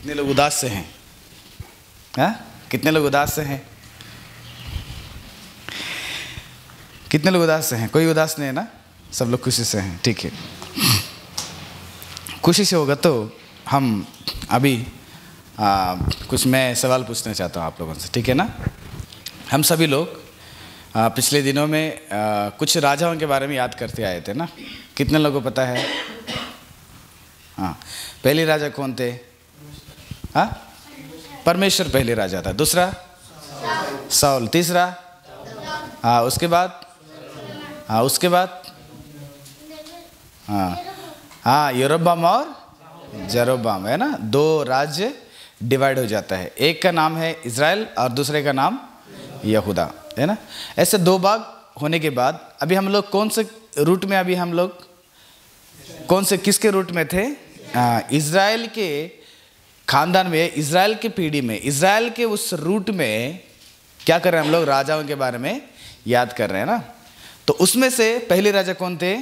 कितने लोग उदास से हैं? कितने लोग उदास से हैं? कितने लोग उदास से हैं? कोई उदास नहीं है ना, सब लोग खुशी से हैं। ठीक है, खुशी से होगा तो हम अभी कुछ मैं सवाल पूछना चाहता हूँ आप लोगों से, ठीक है ना। हम सभी लोग पिछले दिनों में कुछ राजाओं के बारे में याद करते आए थे ना, कितने लोगों को पता है? हाँ, पहले राजा कौन थे? हाँ, परमेश्वर पहले राजा था। दूसरा साउल। तीसरा हाँ, उसके बाद हाँ, उसके बाद हाँ हाँ, यरोबाम और जरोबाम, है ना। दो राज्य डिवाइड हो जाता है, एक का नाम है इजराइल और दूसरे का नाम यहूदा, है ना। ऐसे दो भाग होने के बाद अभी हम लोग कौन से रूट में, अभी हम लोग कौन से किसके रूट में थे? इजराइल के खानदान में, इजराइल की पीढ़ी में, इजराइल के उस रूट में क्या कर रहे हैं हम लोग? राजाओं के बारे में याद कर रहे हैं ना। तो उसमें से पहले राजा कौन थे?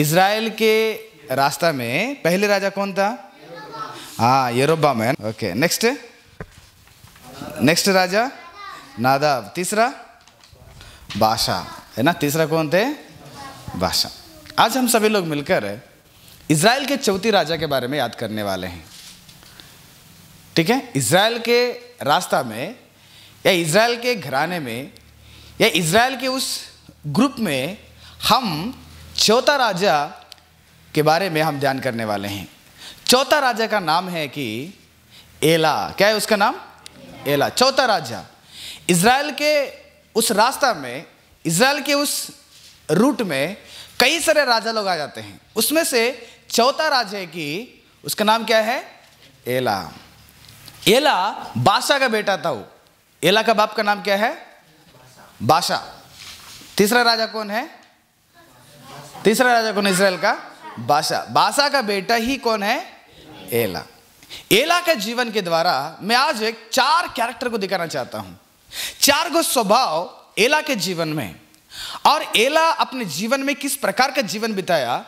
इजराइल के रास्ता में पहले राजा कौन था? हाँ, यरोबाम, है। ओके, नेक्स्ट नेक्स्ट राजा नादाब। तीसरा बाशा, है ना। तीसरा कौन थे? बाशा। आज हम सभी लोग मिलकर इजराइल के चौथी राजा के बारे में याद करने वाले हैं, ठीक है। इजराइल के रास्ता में या इजराइल के घराने में या इजराइल के उस ग्रुप में हम चौथा राजा के बारे में हम ध्यान करने वाले हैं। चौथा राजा का नाम है कि एला। क्या है उसका नाम? एला, चौथा राजा। इजराइल के उस रास्ता में, इजराइल के उस रूट में कई सारे राजा लोग आ जाते हैं, उसमें से चौथा राजा है कि उसका नाम क्या है? एला। एला बाशा का बेटा था वो। एला का बाप का नाम क्या है? बाशा। तीसरा राजा कौन है? तीसरा राजा कौन है इजराइल का? बाशा। बाशा का बेटा ही कौन है? एला। एला के जीवन के द्वारा मैं आज एक चार कैरेक्टर को दिखाना चाहता हूं, चार गो स्वभाव एला के जीवन में, और एला अपने जीवन में किस प्रकार का जीवन बिताया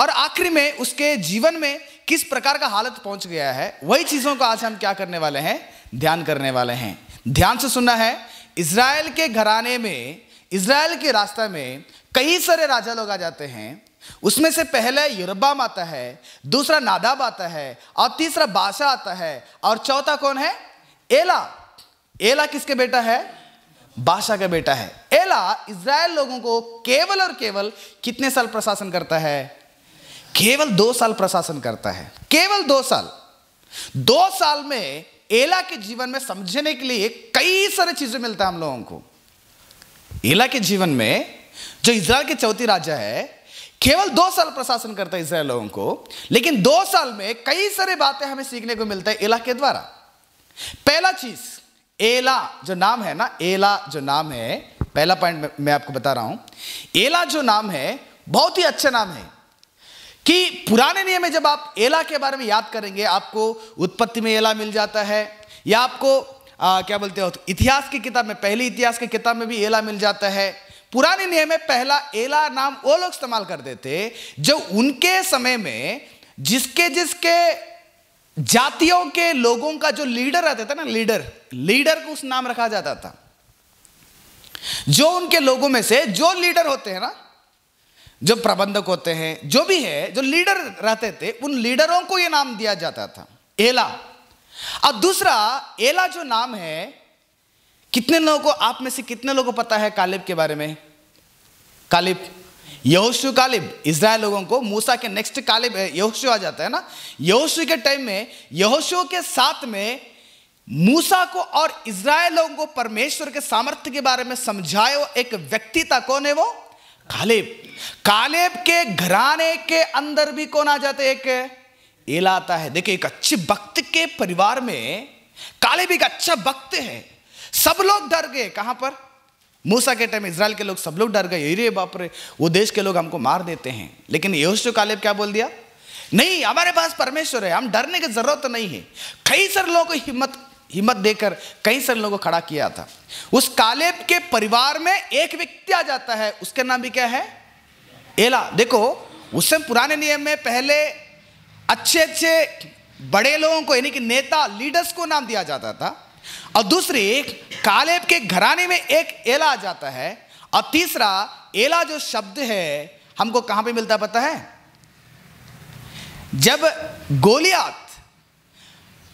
और आखिर में उसके जीवन में किस प्रकार का हालत पहुंच गया है, वही चीजों को आज हम क्या करने वाले हैं? ध्यान करने वाले हैं। ध्यान से सुनना है। इजराइल के घराने में, इजराइल के रास्ता में कई सारे राजा लोग आ जाते हैं, उसमें से पहला यरोबाम आता है, दूसरा नादाब आता है, और तीसरा बाशा आता है, और चौथा कौन है? एला। एला किसके बेटा है? बाशा का बेटा है। एला इजराइल लोगों को केवल और केवल कितने साल प्रशासन करता है? केवल 2 साल प्रशासन करता है, केवल 2 साल। 2 साल में एला के जीवन में समझने के लिए कई सारी चीजें मिलता है हम लोगों को। एला के जीवन में, जो इजराइल के चौथी राजा है, केवल 2 साल प्रशासन करता है इजराइल लोगों को, लेकिन 2 साल में कई सारी बातें हमें सीखने को मिलता है एला के द्वारा। पहला चीज, एला जो नाम है ना, एला जो नाम है, पहला पॉइंट मैं आपको बता रहा हूं, एला जो नाम है बहुत ही अच्छा नाम है। कि पुराने नियम में जब आप एला के बारे में याद करेंगे, आपको उत्पत्ति में एला मिल जाता है, या आपको क्या बोलते हो, इतिहास की किताब में, पहली इतिहास की किताब में भी एला मिल जाता है। पुराने नियम में पहला एला नाम वो लोग इस्तेमाल कर देते जो उनके समय में जिसके जिसके जातियों के लोगों का जो लीडर रहता था ना, लीडर को उस नाम रखा जाता था। जो उनके लोगों में से जो लीडर होते हैं ना, जो प्रबंधक होते हैं, जो भी है, जो लीडर रहते थे, उन लीडरों को यह नाम दिया जाता था एला। और दूसरा, एला जो नाम है, कितने लोगों को, आप में से कितने लोगों को पता है कालिब के बारे में? कालिब, यहोशू कालिब, इजराइल लोगों को मूसा के नेक्स्ट कालिब यहोशू आ जाता है ना। यहोशू के टाइम में, यहोशू के साथ में मूसा को और इजराइल लोगों को परमेश्वर के सामर्थ्य के बारे में समझाए एक व्यक्ति था, कौन है वो? कालिब। कालिब के घराने के अंदर भी कौन आ जाते? एक एला आता है। देखिए, एक अच्छे भक्त के परिवार में कालिब एक अच्छा भक्त है। सब लोग डर गए, कहां पर? मूसा के टाइम इजराइल के लोग सब लोग डर गए, अरे बाप रे, वो देश के लोग हमको मार देते हैं। लेकिन यहोशू कालिब क्या बोल दिया? नहीं, हमारे पास परमेश्वर है, हम डरने की जरूरत नहीं है। कई सारे लोगों को हिम्मत देकर कई सारे लोगों को खड़ा किया था। उस कालेब के परिवार में एक व्यक्ति आ जाता है, उसका नाम भी क्या है? एला। देखो, उससे पुराने नियम में पहले अच्छे अच्छे बड़े लोगों को यानी कि नेता लीडर्स को नाम दिया जाता था, और दूसरी कालेब के घराने में एक एला आ जाता है, और तीसरा एला जो शब्द है हमको कहां पे मिलता पता है? जब गोलियात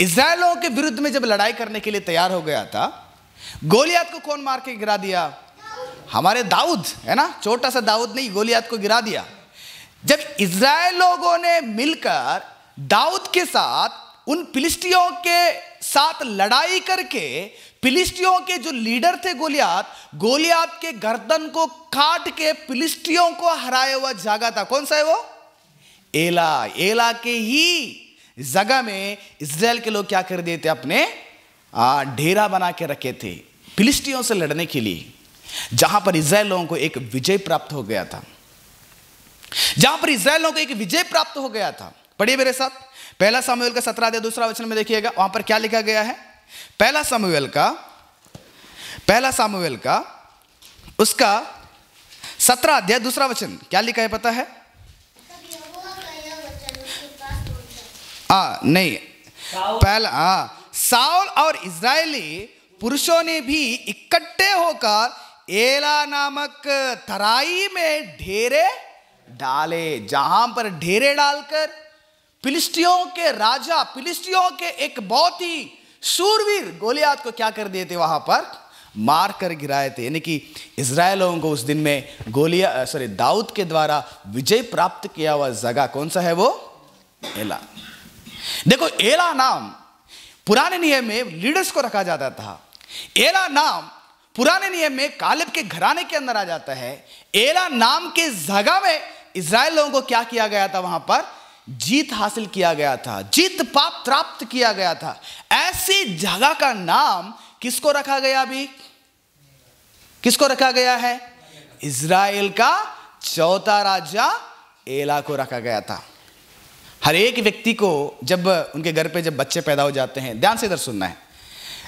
इजरायलों के विरुद्ध में जब लड़ाई करने के लिए तैयार हो गया था, गोलियात को कौन मार के गिरा दिया? हमारे दाऊद, है ना, छोटा सा दाऊद नहीं, गोलियात को गिरा दिया। जब इजरायल लोगों ने मिलकर दाऊद के साथ उन फिलिस्तियों के साथ लड़ाई करके फिलिस्तियों के जो लीडर थे गोलियात, गोलियात के गर्दन को काट के फिलिस्तियों को हराया हुआ जगह था। कौन सा है वो? एला। एला के ही जगह में इजरायल के लोग क्या कर दिए थे? अपने ढेरा बना के रखे थे फिलिस्तियों से लड़ने के लिए, जहां पर इजरायल लोगों को एक विजय प्राप्त हो गया था, जहां पर इजरायल लोगों को एक विजय प्राप्त हो गया था। पढ़िए मेरे साथ 1 सामुएल का 17 अध्याय 2 वचन में देखिएगा, वहां पर क्या लिखा गया है। 1 सामुएल का 17 अध्याय 2 वचन क्या लिखा है पता है? साउल और इजरायली पुरुषों ने भी इकट्ठे होकर एला नामक तराई में ढेरे डाले, जहां पर ढेरे डालकर फिलिस्तियों के राजा, फिलिस्तियों के एक बहुत ही शूरवीर गोलियात को क्या कर दिए थे? वहां पर मार कर गिराए थे। यानी कि इजरायल लोगों को उस दिन में दाऊद के द्वारा विजय प्राप्त किया हुआ जगह कौन सा है? वो एला। देखो, एला नाम पुराने नियम में लीडर्स को रखा जाता था, एला नाम पुराने नियम में कालेब के घराने के अंदर आ जाता है। एला नाम के जगह में इजरायल लोगों को क्या किया गया था? वहां पर जीत हासिल किया गया था, जीत प्राप्त किया गया था। ऐसी जगह का नाम किसको रखा गया? अभी किसको रखा गया है? इजरायल का चौथा राजा एला को रखा गया था। हर एक व्यक्ति को जब उनके घर पे जब बच्चे पैदा हो जाते हैं, ध्यान से इधर सुनना है,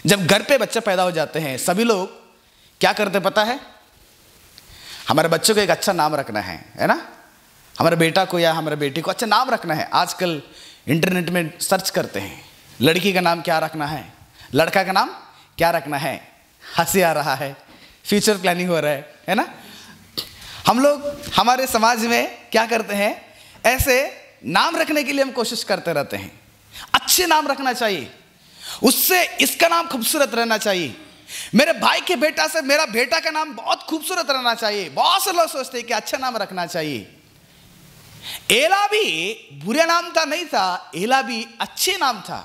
जब घर पे बच्चे पैदा हो जाते हैं सभी लोग क्या करते पता है? हमारे बच्चों को एक अच्छा नाम रखना है ना, हमारे बेटा को या हमारे बेटी को अच्छा नाम रखना है। आजकल इंटरनेट में सर्च करते हैं, लड़की का नाम क्या रखना है, लड़का का नाम क्या रखना है, हंसी आ रहा है, फ्यूचर प्लानिंग हो रहा है ना। हम लोग हमारे समाज में क्या करते हैं? ऐसे नाम रखने के लिए हम कोशिश करते रहते हैं। अच्छे नाम रखना चाहिए, उससे इसका नाम खूबसूरत रहना चाहिए, मेरे भाई के बेटा से मेरा बेटा का नाम बहुत खूबसूरत रहना चाहिए। बहुत से लोग सोचते हैं कि अच्छा नाम रखना चाहिए। एला भी बुरा नाम था नहीं था, एला भी अच्छे नाम था,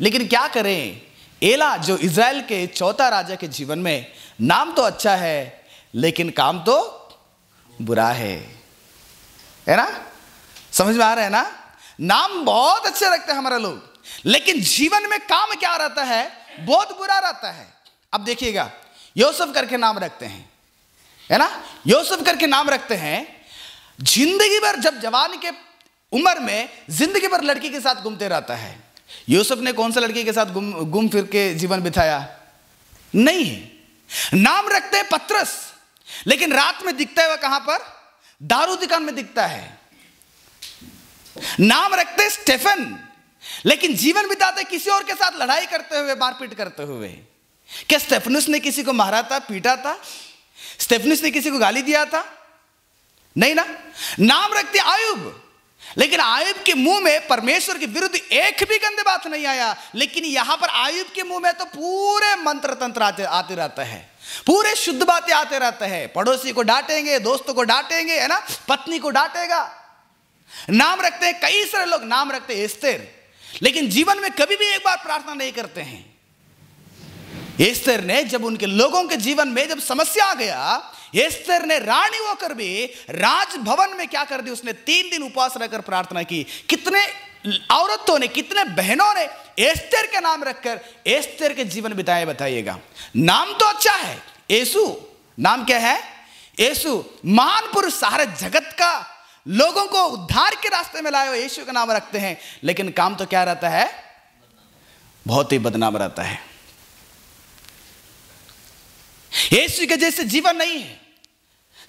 लेकिन क्या करें, एला जो इजराइल के चौथा राजा के जीवन में, नाम तो अच्छा है लेकिन काम तो बुरा है ना। समझ में आ रहा है ना? नाम बहुत अच्छे रखते हैं हमारे लोग, लेकिन जीवन में काम क्या रहता है? बहुत बुरा रहता है। अब देखिएगा, यूसुफ करके नाम रखते हैं, है ना, यूसुफ करके नाम रखते हैं, जिंदगी भर जब जवान के उम्र में जिंदगी भर लड़की के साथ घूमते रहता है। यूसुफ ने कौन सा लड़की के साथ घूम फिर के जीवन बिताया? नहीं। नाम रखते हैं पतरस, लेकिन रात में दिखता है वह कहां पर? दारू दुकान में दिखता है। नाम रखते हैं स्टेफन, लेकिन जीवन बिताते किसी और के साथ लड़ाई करते हुए, मारपीट करते हुए। क्या स्टेफनुस ने किसी को मारा था, पीटा था? स्टेफनुस ने किसी को गाली दिया था? नहीं ना। नाम रखते आयुब, लेकिन आयुब के मुंह में परमेश्वर के विरुद्ध एक भी गंदे बात नहीं आया। लेकिन यहां पर आयुब के मुंह में तो पूरे मंत्र तंत्र आते रहता है, पूरे शुद्ध बातें आते रहता है। पड़ोसी को डांटेंगे, दोस्तों को डांटेंगे, है ना, पत्नी को डांटेगा। नाम रखते हैं कई सारे लोग, नाम रखते हैं एस्तेर, लेकिन जीवन में कभी भी एक बार प्रार्थना नहीं करते हैं। एस्तेर ने जब उनके लोगों के जीवन में जब समस्या आ गया, एस्तेर ने रानी होकर भी राजभवन में क्या कर दी? उसने 3 दिन उपवास रहकर प्रार्थना की। कितने औरतों ने, कितने बहनों ने एस्तेर के नाम रखकर एस्तेर के जीवन बिताए, बताइएगा। नाम तो अच्छा है, येसु। नाम क्या है? येसु। महान पुरुष, सारे जगत का लोगों को उद्धार के रास्ते में लाए हुए यीशु का नाम रखते हैं, लेकिन काम तो क्या रहता है? बहुत ही बदनाम रहता है। यीशु के जैसे जीवन नहीं है।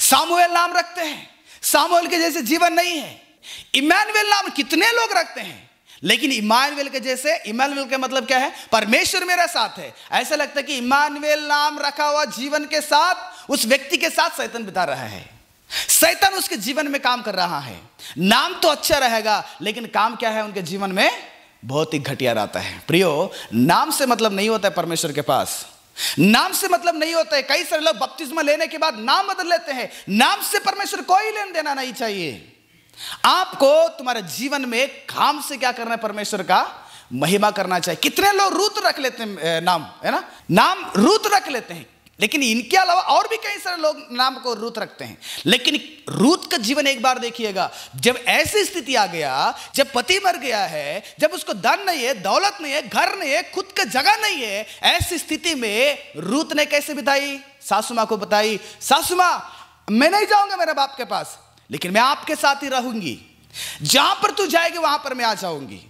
सामुएल नाम रखते हैं, सामुएल के जैसे जीवन नहीं है। इमानुएल नाम कितने लोग रखते हैं, लेकिन इमानुएल के जैसे, इमानुएल का मतलब क्या है? परमेश्वर मेरा साथ है। ऐसा लगता है कि इमानुएल नाम रखा हुआ जीवन के साथ, उस व्यक्ति के साथ शैतान बिता रहा है, शैतान उसके जीवन में काम कर रहा है। नाम तो अच्छा रहेगा लेकिन काम क्या है उनके जीवन में? बहुत ही घटिया रहता है। प्रियो, नाम से मतलब नहीं होता है परमेश्वर के पास, नाम से मतलब नहीं होता है। कई सारे लोग बपतिस्मा लेने के बाद नाम बदल लेते हैं। नाम से परमेश्वर कोई लेन देना नहीं चाहिए। आपको तुम्हारे जीवन में काम से क्या करना है? परमेश्वर का महिमा करना चाहिए। कितने लोग रूत रख लेते हैं नाम, है ना, नाम रूत रख लेते हैं। लेकिन इनके अलावा और भी कई सारे लोग नाम को रूत रखते हैं। लेकिन रूत का जीवन एक बार देखिएगा, जब ऐसी स्थिति आ गया, जब पति मर गया है, जब उसको धन नहीं है, दौलत नहीं है, घर नहीं है, खुद का जगह नहीं है, ऐसी स्थिति में रूत ने कैसे बिताई? सासू माँ को बताई, सासू माँ मैं नहीं जाऊंगा मेरे बाप के पास, लेकिन मैं आपके साथ ही रहूंगी, जहां पर तू जाएगी वहां पर मैं आ जाऊंगी।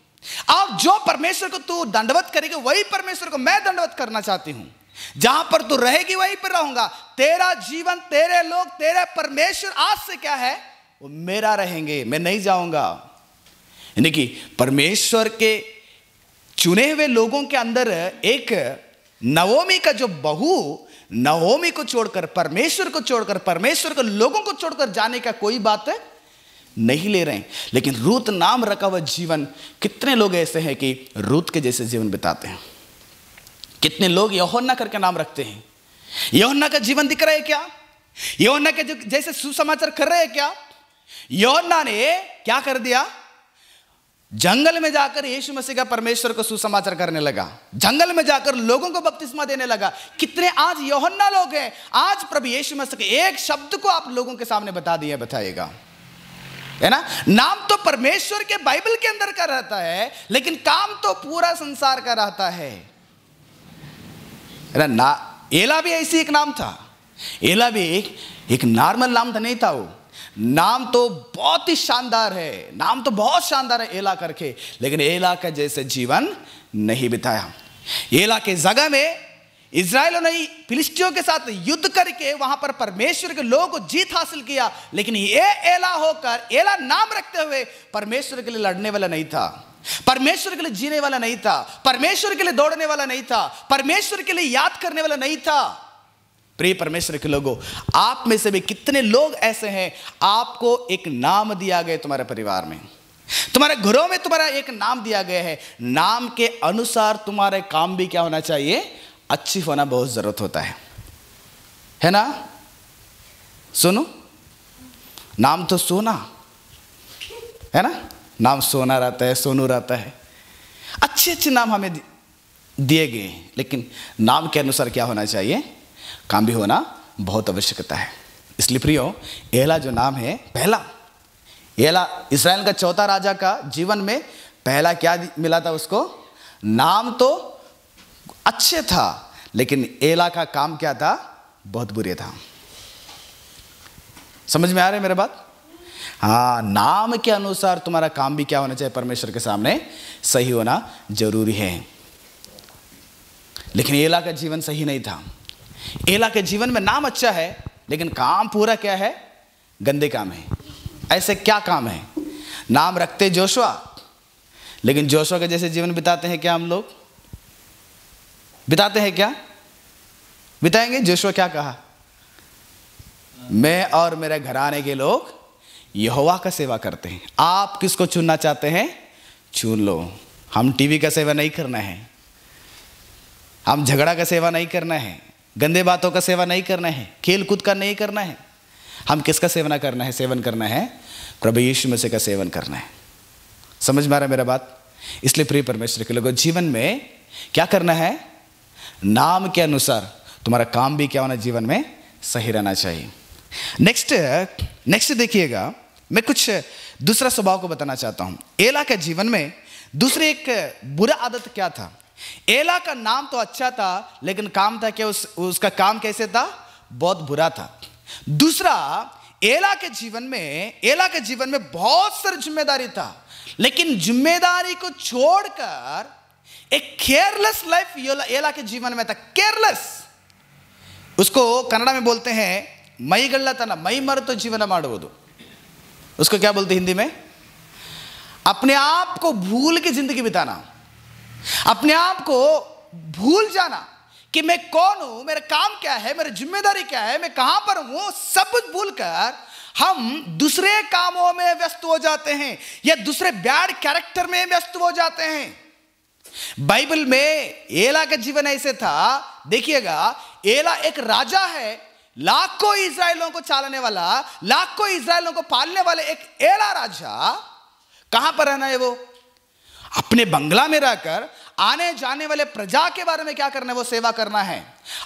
अब जो परमेश्वर को तू दंडवत करेगी वही परमेश्वर को मैं दंडवत करना चाहती हूं, जहां पर तू रहेगी वहीं पर रहूंगा, तेरा जीवन, तेरे लोग, तेरे परमेश्वर आज से क्या है वो मेरा रहेंगे, मैं नहीं जाऊंगा। यानी कि परमेश्वर के चुने हुए लोगों के अंदर एक नवोमी का जो बहू नवोमी को छोड़कर, परमेश्वर को छोड़कर, परमेश्वर के लोगों को छोड़कर जाने का कोई बात है नहीं ले रहे हैं। लेकिन रूत नाम रखा हुआ जीवन, कितने लोग ऐसे हैं कि रूत के जैसे जीवन बिताते हैं। कितने लोग यूहन्ना करके नाम रखते हैं। यूहन्ना का जीवन दिख रहा है क्या? यूहन्ना के जैसे सुसमाचार कर रहे हैं क्या? यूहन्ना ने क्या कर दिया? जंगल में जाकर यीशु मसीह का परमेश्वर को सुसमाचार करने लगा, जंगल में जाकर लोगों को बपतिस्मा देने लगा। कितने आज यूहन्ना लोग हैं, आज प्रभु यीशु मसीह के एक शब्द को आप लोगों के सामने बता दिया, बताइएगा, है ना। नाम तो परमेश्वर के बाइबल के अंदर का रहता है लेकिन काम तो पूरा संसार का रहता है ना। एला भी ऐसी एक नाम था, एला भी एक नॉर्मल नाम था, नहीं था वो। नाम तो बहुत ही शानदार है, नाम तो बहुत शानदार है एला करके, लेकिन एला का जैसे जीवन नहीं बिताया। एला के जगह में इजराइलों ने फिलिस्टियों के साथ युद्ध करके वहां पर परमेश्वर के लोगों को जीत हासिल किया, लेकिन ये एला होकर, एला नाम रखते हुए परमेश्वर के लिए लड़ने वाला नहीं था, परमेश्वर के लिए जीने वाला नहीं था, परमेश्वर के लिए दौड़ने वाला नहीं था, परमेश्वर के लिए याद करने वाला नहीं था। प्रिय परमेश्वर के लोगों, आप में से भी कितने लोग ऐसे हैं, आपको एक नाम दिया गया, तुम्हारे परिवार में, तुम्हारे घरों में तुम्हारा एक नाम दिया गया है। नाम के अनुसार तुम्हारे काम भी क्या होना चाहिए? अच्छी होना बहुत जरूरत होता है ना। सुनो, नाम तो सोना है ना, नाम सोना रहता है, सोनू रहता है, अच्छे अच्छे नाम हमें दिए गए, लेकिन नाम के अनुसार क्या होना चाहिए? काम भी होना बहुत आवश्यकता है। इसलिए प्रियो, एला जो नाम है, पहला एला इस्राएल का चौथा राजा का जीवन में पहला क्या मिला था उसको? नाम तो अच्छे था लेकिन एला का काम क्या था? बहुत बुरे था। समझ में आ रहे मेरे बात? हाँ, नाम के अनुसार तुम्हारा काम भी क्या होना चाहिए? परमेश्वर के सामने सही होना जरूरी है। लेकिन एला का जीवन सही नहीं था। एला के जीवन में नाम अच्छा है लेकिन काम पूरा क्या है? गंदे काम है। ऐसे क्या काम है? नाम रखते जोशुआ, लेकिन जोशुआ के जैसे जीवन बिताते हैं क्या हम लोग? बिताते हैं क्या? बिताएंगे? जोशुआ क्या कहा? मैं और मेरे घराने के लोग यहोवा का सेवा करते हैं। आप किसको चुनना चाहते हैं? चुन लो। हम टीवी का सेवा नहीं करना है, हम झगड़ा का सेवा नहीं करना है, गंदे बातों का सेवा नहीं करना है, खेल कूद का नहीं करना है। हम किसका सेवन करना है? सेवन करना है प्रभु यीशु मसीह का सेवन करना है। समझ में आ रहा है मेरा बात? इसलिए प्रिय परमेश्वर के लोगों, जीवन में क्या करना है? नाम के अनुसार तुम्हारा काम भी क्या होना? जीवन में सही रहना चाहिए। नेक्स्ट देखिएगा, मैं कुछ दूसरा स्वभाव को बताना चाहता हूं। एला के जीवन में दूसरी एक बुरा आदत क्या था? एला का नाम तो अच्छा था लेकिन काम था क्या? उसका काम कैसे था? बहुत बुरा था। दूसरा, एला के जीवन में बहुत सारी जिम्मेदारी था, लेकिन जिम्मेदारी को छोड़कर एक केयरलेस लाइफ एला के जीवन में था। केयरलेस, उसको कन्नड़ में बोलते हैं ಮೈಗಳ್ಳತನ, ಮೈ ಮರೆತು ಜೀವನ ಮಾಡುವುದು, उसको क्या बोलते हिंदी में? अपने आप को भूल के जिंदगी बिताना, अपने आप को भूल जाना कि मैं कौन हूं, मेरा काम क्या है, मेरी जिम्मेदारी क्या है, मैं कहां पर हूं, सब कुछ भूलकर हम दूसरे कामों में व्यस्त हो जाते हैं या दूसरे बैड कैरेक्टर में व्यस्त हो जाते हैं। बाइबल में एला का जीवन ऐसे था, देखिएगा। एला एक राजा है, लाखों इजरायलों को चलाने वाला, लाखों इजरायलों को पालने वाले एक एला राजा। कहां पर रहना है वो? अपने बंगला में रहकर आने जाने वाले प्रजा के बारे में क्या करना है? वो सेवा करना है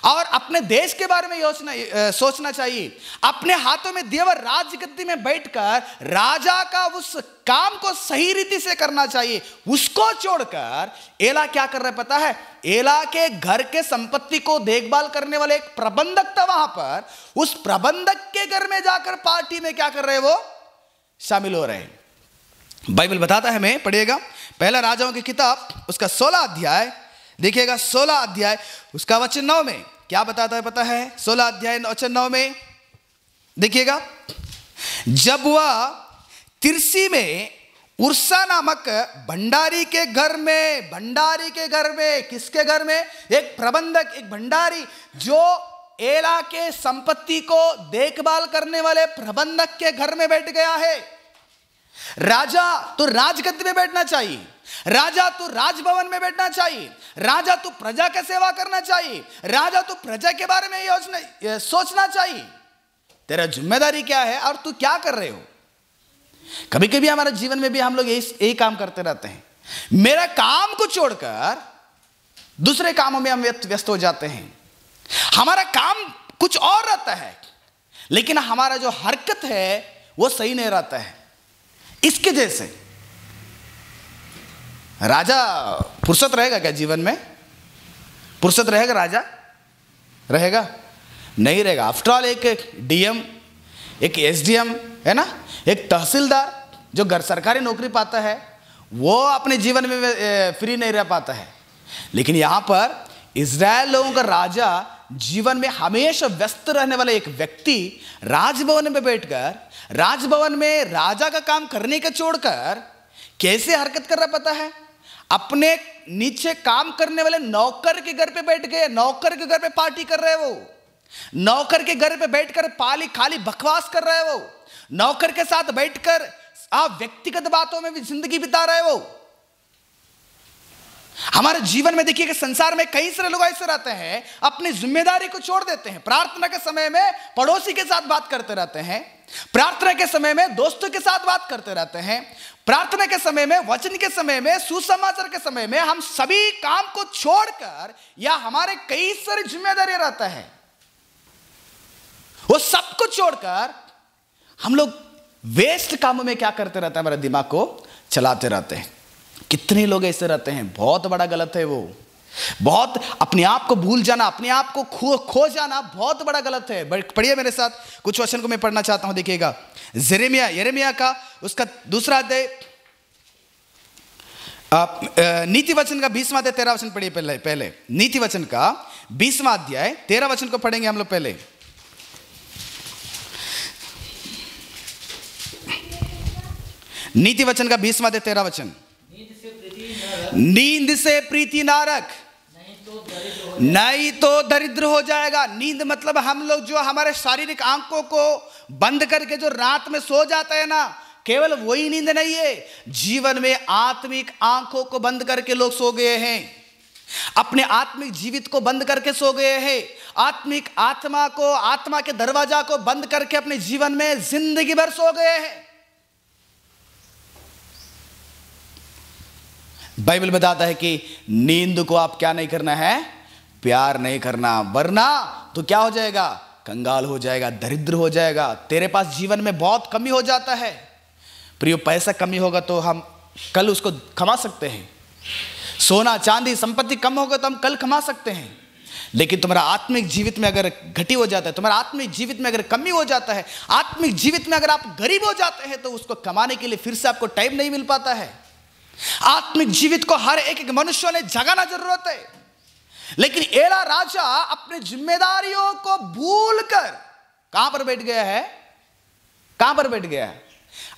और अपने देश के बारे में सोचना चाहिए। अपने हाथों में दिए हुए राजगद्दी में बैठकर राजा का उस काम को सही रीति से करना चाहिए। उसको छोड़कर एला क्या कर रहा है पता है? एला के घर के संपत्ति को देखभाल करने वाले एक प्रबंधक था वहां पर, उस प्रबंधक के घर में जाकर पार्टी में क्या कर रहे वो शामिल हो रहे हैं। बाइबल बताता है हमें, पढ़िएगा पहला राजाओं की किताब उसका 16 अध्याय, देखिएगा 16 अध्याय उसका वचन 9 में क्या बताता है पता है? 16 अध्याय वचन 9 में देखिएगा, जब वह तिरसी में उर्सा नामक भंडारी के घर में किसके घर में? एक प्रबंधक, एक भंडारी, जो एला के संपत्ति को देखभाल करने वाले प्रबंधक के घर में बैठ गया है। राजा तो राजगद्दी में बैठना चाहिए, राजा तो राजभवन में बैठना चाहिए, राजा तो प्रजा की सेवा करना चाहिए, राजा तो प्रजा के बारे में सोचना चाहिए। तेरा जिम्मेदारी क्या है और तू क्या कर रहे हो? कभी कभी हमारे जीवन में भी हम लोग यही काम करते रहते हैं। मेरा काम को छोड़कर दूसरे कामों में हम व्यस्त हो जाते हैं। हमारा काम कुछ और रहता है लेकिन हमारा जो हरकत है वो सही नहीं रहता है। इसके जैसे राजा फुर्सत रहेगा क्या? जीवन में फुर्सत रहेगा? राजा रहेगा? नहीं रहेगा। आफ्टर ऑल एक डीएम, एक एसडीएम है ना, एक तहसीलदार जो घर सरकारी नौकरी पाता है वो अपने जीवन में फ्री नहीं रह पाता है। लेकिन यहाँ पर इजराइल लोगों का राजा जीवन में हमेशा व्यस्त रहने वाला एक व्यक्ति राजभवन में बैठकर राजभवन में राजा का काम करने का छोड़कर कैसे हरकत कर रहा पता है? अपने नीचे काम करने वाले नौकर के घर पे बैठ गए, नौकर के घर पे पार्टी कर रहे, वो नौकर के घर पे बैठकर पाली खाली बकवास कर रहे, वो नौकर के साथ बैठकर आप व्यक्तिगत बातों में भी जिंदगी बिता रहे। वो हमारे जीवन में देखिए कि संसार में कई सारे लोग ऐसे रहते हैं, अपनी जिम्मेदारी को छोड़ देते हैं। प्रार्थना के समय में पड़ोसी के साथ बात करते रहते हैं, प्रार्थना के समय में दोस्तों के साथ बात करते रहते हैं, प्रार्थना के समय में, वचन के समय में, सुसमाचार के समय में हम सभी काम को छोड़कर या हमारे कई सारी जिम्मेदारी रहता है वो सबको छोड़कर हम लोग वेस्ट कामों में क्या करते रहते हैं? हमारे दिमाग को चलाते रहते हैं। कितने लोग ऐसे रहते हैं? बहुत बड़ा गलत है वो। बहुत अपने आप को भूल जाना, अपने आप को खो जाना बहुत बड़ा गलत है। पढ़िए मेरे साथ कुछ वचन को मैं पढ़ना चाहता हूं, देखिएगा यिर्मयाह का उसका दूसरा अध्याय, नीति वचन का 20वां अध्याय 13 वचन पढ़िए। पहले नीति वचन का 20वां अध्याय 13 वचन को पढ़ेंगे हम लोग। पहले नीति वचन का 20वां अध्याय 13 वचन, नींद से प्रीति ना रख नहीं तो दरिद्र हो जाएगा। नींद मतलब हम लोग जो हमारे शारीरिक आंखों को बंद करके जो रात में सो जाते हैं ना, केवल वही नींद नहीं है। जीवन में आत्मिक आंखों को बंद करके लोग सो गए हैं, अपने आत्मिक जीवित को बंद करके सो गए हैं, आत्मिक आत्मा को, आत्मा के दरवाजा को बंद करके अपने जीवन में जिंदगी भर सो गए हैं। बाइबल बताता है कि नींद को आप क्या नहीं करना है? प्यार नहीं करना, वरना तो क्या हो जाएगा? कंगाल हो जाएगा, दरिद्र हो जाएगा। तेरे पास जीवन में बहुत कमी हो जाता है प्रियो। पैसा कमी होगा तो हम कल उसको कमा सकते हैं, सोना चांदी संपत्ति कम होगा तो हम कल कमा सकते हैं। लेकिन तुम्हारा आत्मिक जीवित में अगर घटी हो जाता है, तुम्हारा आत्मिक जीवित में अगर कमी हो जाता है, आत्मिक जीवित में अगर आप गरीब हो जाते हैं तो उसको कमाने के लिए फिर से आपको टाइम नहीं मिल पाता है। आत्मिक जीवित को हर एक मनुष्य ने जगाना जरूरत है। लेकिन एला राजा अपने जिम्मेदारियों को भूलकर कहां पर बैठ गया है? कहां पर बैठ गया है?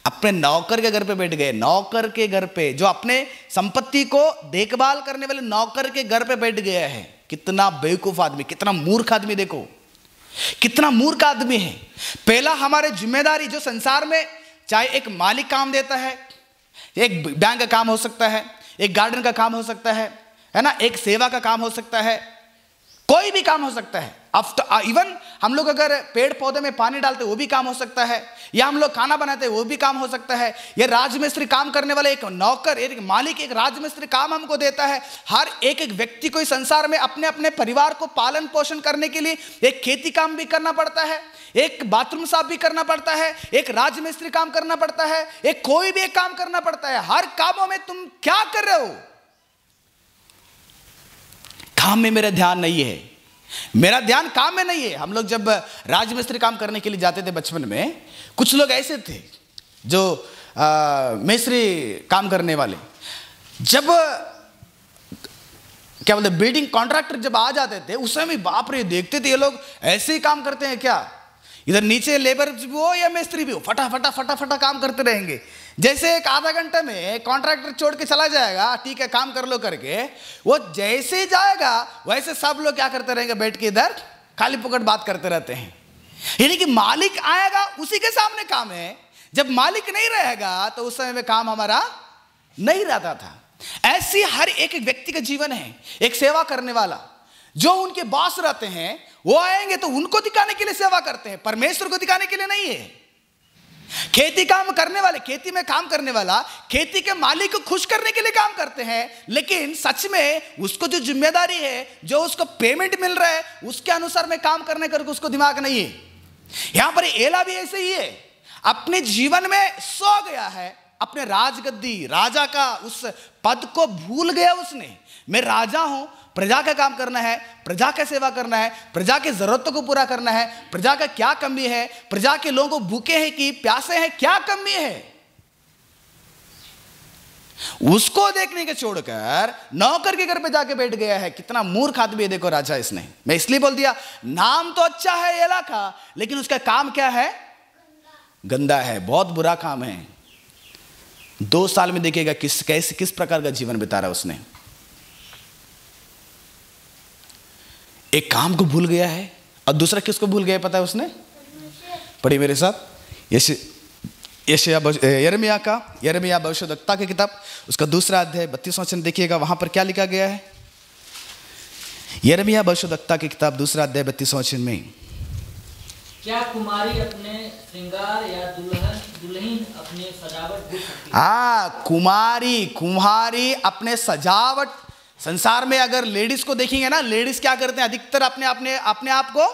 अपने नौकर के घर पे बैठ गए। नौकर के घर पे जो अपने संपत्ति को देखभाल करने वाले नौकर के घर पे बैठ गया है। कितना बेवकूफ आदमी, कितना मूर्ख आदमी, देखो कितना मूर्ख आदमी है। पहला हमारे जिम्मेदारी जो संसार में, चाहे एक मालिक काम देता है, एक बैंक का काम हो सकता है, एक गार्डन का काम हो सकता है ना, एक सेवा का काम हो सकता है, कोई भी काम हो सकता है। इवन हम लोग अगर पेड़ पौधे में पानी डालते वो भी काम हो सकता है, या हम लोग खाना बनाते वो भी काम हो सकता है। ये राजमिस्त्री काम करने वाले एक नौकर, एक मालिक, एक राजमिस्त्री काम हमको देता है। हर एक एक व्यक्ति को इस संसार में अपने अपने परिवार को पालन पोषण करने के लिए एक खेती काम भी करना पड़ता है, एक बाथरूम साफ भी करना पड़ता है, एक राजमिस्त्री काम करना पड़ता है, एक कोई भी एक काम करना पड़ता है। हर कामों में तुम क्या कर रहे हो? काम में मेरा ध्यान नहीं है, मेरा ध्यान काम में नहीं है। हम लोग जब राजमिस्त्री काम करने के लिए जाते थे बचपन में, कुछ लोग ऐसे थे जो मिस्त्री काम करने वाले, जब क्या बोलते बिल्डिंग कॉन्ट्रैक्टर जब आ जाते थे उस समय बाप रे देखते थे ये लोग ऐसे ही काम करते हैं क्या, इधर नीचे लेबर भी हो या मिस्त्री भी हो, फटाफटा फटाफटा काम करते रहेंगे। जैसे एक आधा घंटे में कॉन्ट्रैक्टर छोड़ के चला जाएगा, ठीक है काम कर लो करके, वो जैसे जाएगा वैसे सब लोग क्या करते रहेंगे, बैठ के इधर खाली पुकट बात करते रहते हैं। यानी कि मालिक आएगा उसी के सामने काम है, जब मालिक नहीं रहेगा तो उस समय में काम हमारा नहीं रहता था। ऐसी हर एक व्यक्ति का जीवन है। एक सेवा करने वाला जो उनके बॉस रहते हैं वो आएंगे तो उनको दिखाने के लिए सेवा करते हैं, परमेश्वर को दिखाने के लिए नहीं है। खेती काम करने वाले, खेती में काम करने वाला खेती के मालिक को खुश करने के लिए काम करते हैं, लेकिन सच में उसको जो जिम्मेदारी है, जो उसको पेमेंट मिल रहा है, उसके अनुसार में काम करने करके उसको दिमाग नहीं है। यहां पर एला भी ऐसे ही है, अपने जीवन में सो गया है, अपने राजगद्दी राजा का उस पद को भूल गया उसने। मैं राजा हूं, प्रजा का काम करना है, प्रजा का सेवा करना है, प्रजा के जरूरतों को पूरा करना है, प्रजा का क्या कमी है, प्रजा के लोगों को भूखे हैं कि प्यासे हैं, क्या कमी है, उसको देखने के छोड़कर नौकर के घर पे जाके बैठ गया है। कितना मूर्ख आदमी है, देखो राजा इसने। मैं इसलिए बोल दिया, नाम तो अच्छा है एला का, लेकिन उसका काम क्या है, गंदा है, बहुत बुरा काम है। 2 साल में देखिएगा किस प्रकार का जीवन बिता रहा उसने। एक काम को भूल गया है और दूसरा किसको भूल गया पता है उसने? पढ़िए मेरे साथ यिर्मयाह भविष्यद्वक्ता की किताब, उसका दूसरा अध्याय 32वां वचन देखिएगा, वहां पर क्या लिखा गया है। यिर्मयाह भविष्यद्वक्ता की किताब दूसरा अध्याय 32वां वचन में, क्या कुमारी अपने श्रृंगार या दुल्हन दुल्हीन अपने सजावट भूल सकती है? हाँ, कुमारी अपने सजावट। संसार में अगर लेडीज को देखेंगे ना, लेडीज क्या करते हैं, अधिकतर अपने अपने अपने आप को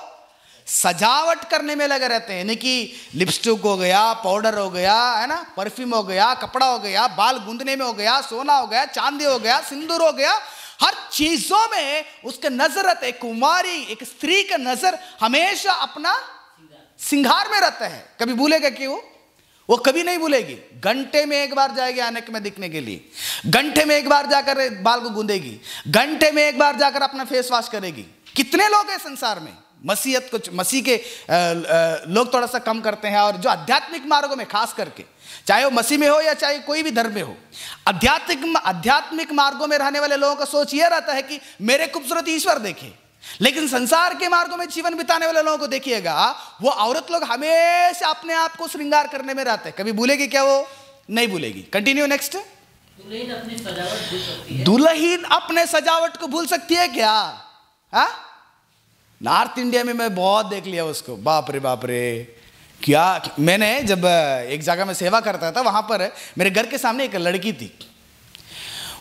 सजावट करने में लगे रहते हैं। यानी कि लिपस्टिक हो गया, पाउडर हो गया, है ना, परफ्यूम हो गया, कपड़ा हो गया, बाल गूंदने में हो गया, सोना हो गया, चांदी हो गया, सिंदूर हो गया, हर चीजों में उसके नजर रहते हैं। कुमारी एक स्त्री का नजर हमेशा अपना सिंगार में रहता है, कभी भूलेगा कि वो कभी नहीं भूलेगी। घंटे में एक बार जाएगी आईने में दिखने के लिए, घंटे में एक बार जाकर बाल को गूंदेगी, घंटे में एक बार जाकर अपना फेस वॉश करेगी। कितने लोग हैं संसार में, मसीह के लोग थोड़ा सा कम करते हैं, और जो आध्यात्मिक मार्गों में खास करके, चाहे वो मसीह में हो या चाहे कोई भी धर्म में हो, आध्यात्मिक मार्गों में रहने वाले लोगों का सोच ये रहता है कि मेरे खूबसूरत ईश्वर देखे। लेकिन संसार के मार्गों में जीवन बिताने वाले लोगों को देखिएगा, वो औरत लोग हमेशा अपने आप को श्रृंगार करने में रहते हैं, कभी भूलेगी क्या? वो नहीं भूलेगी। Continue next. दुल्हीन अपने सजावट को भूल सकती है क्या? हाँ, नॉर्थ इंडिया में मैं बहुत देख लिया उसको, बाप रे बाप रे। क्या मैंने जब एक जगह में सेवा करता था, वहां पर मेरे घर के सामने एक लड़की थी,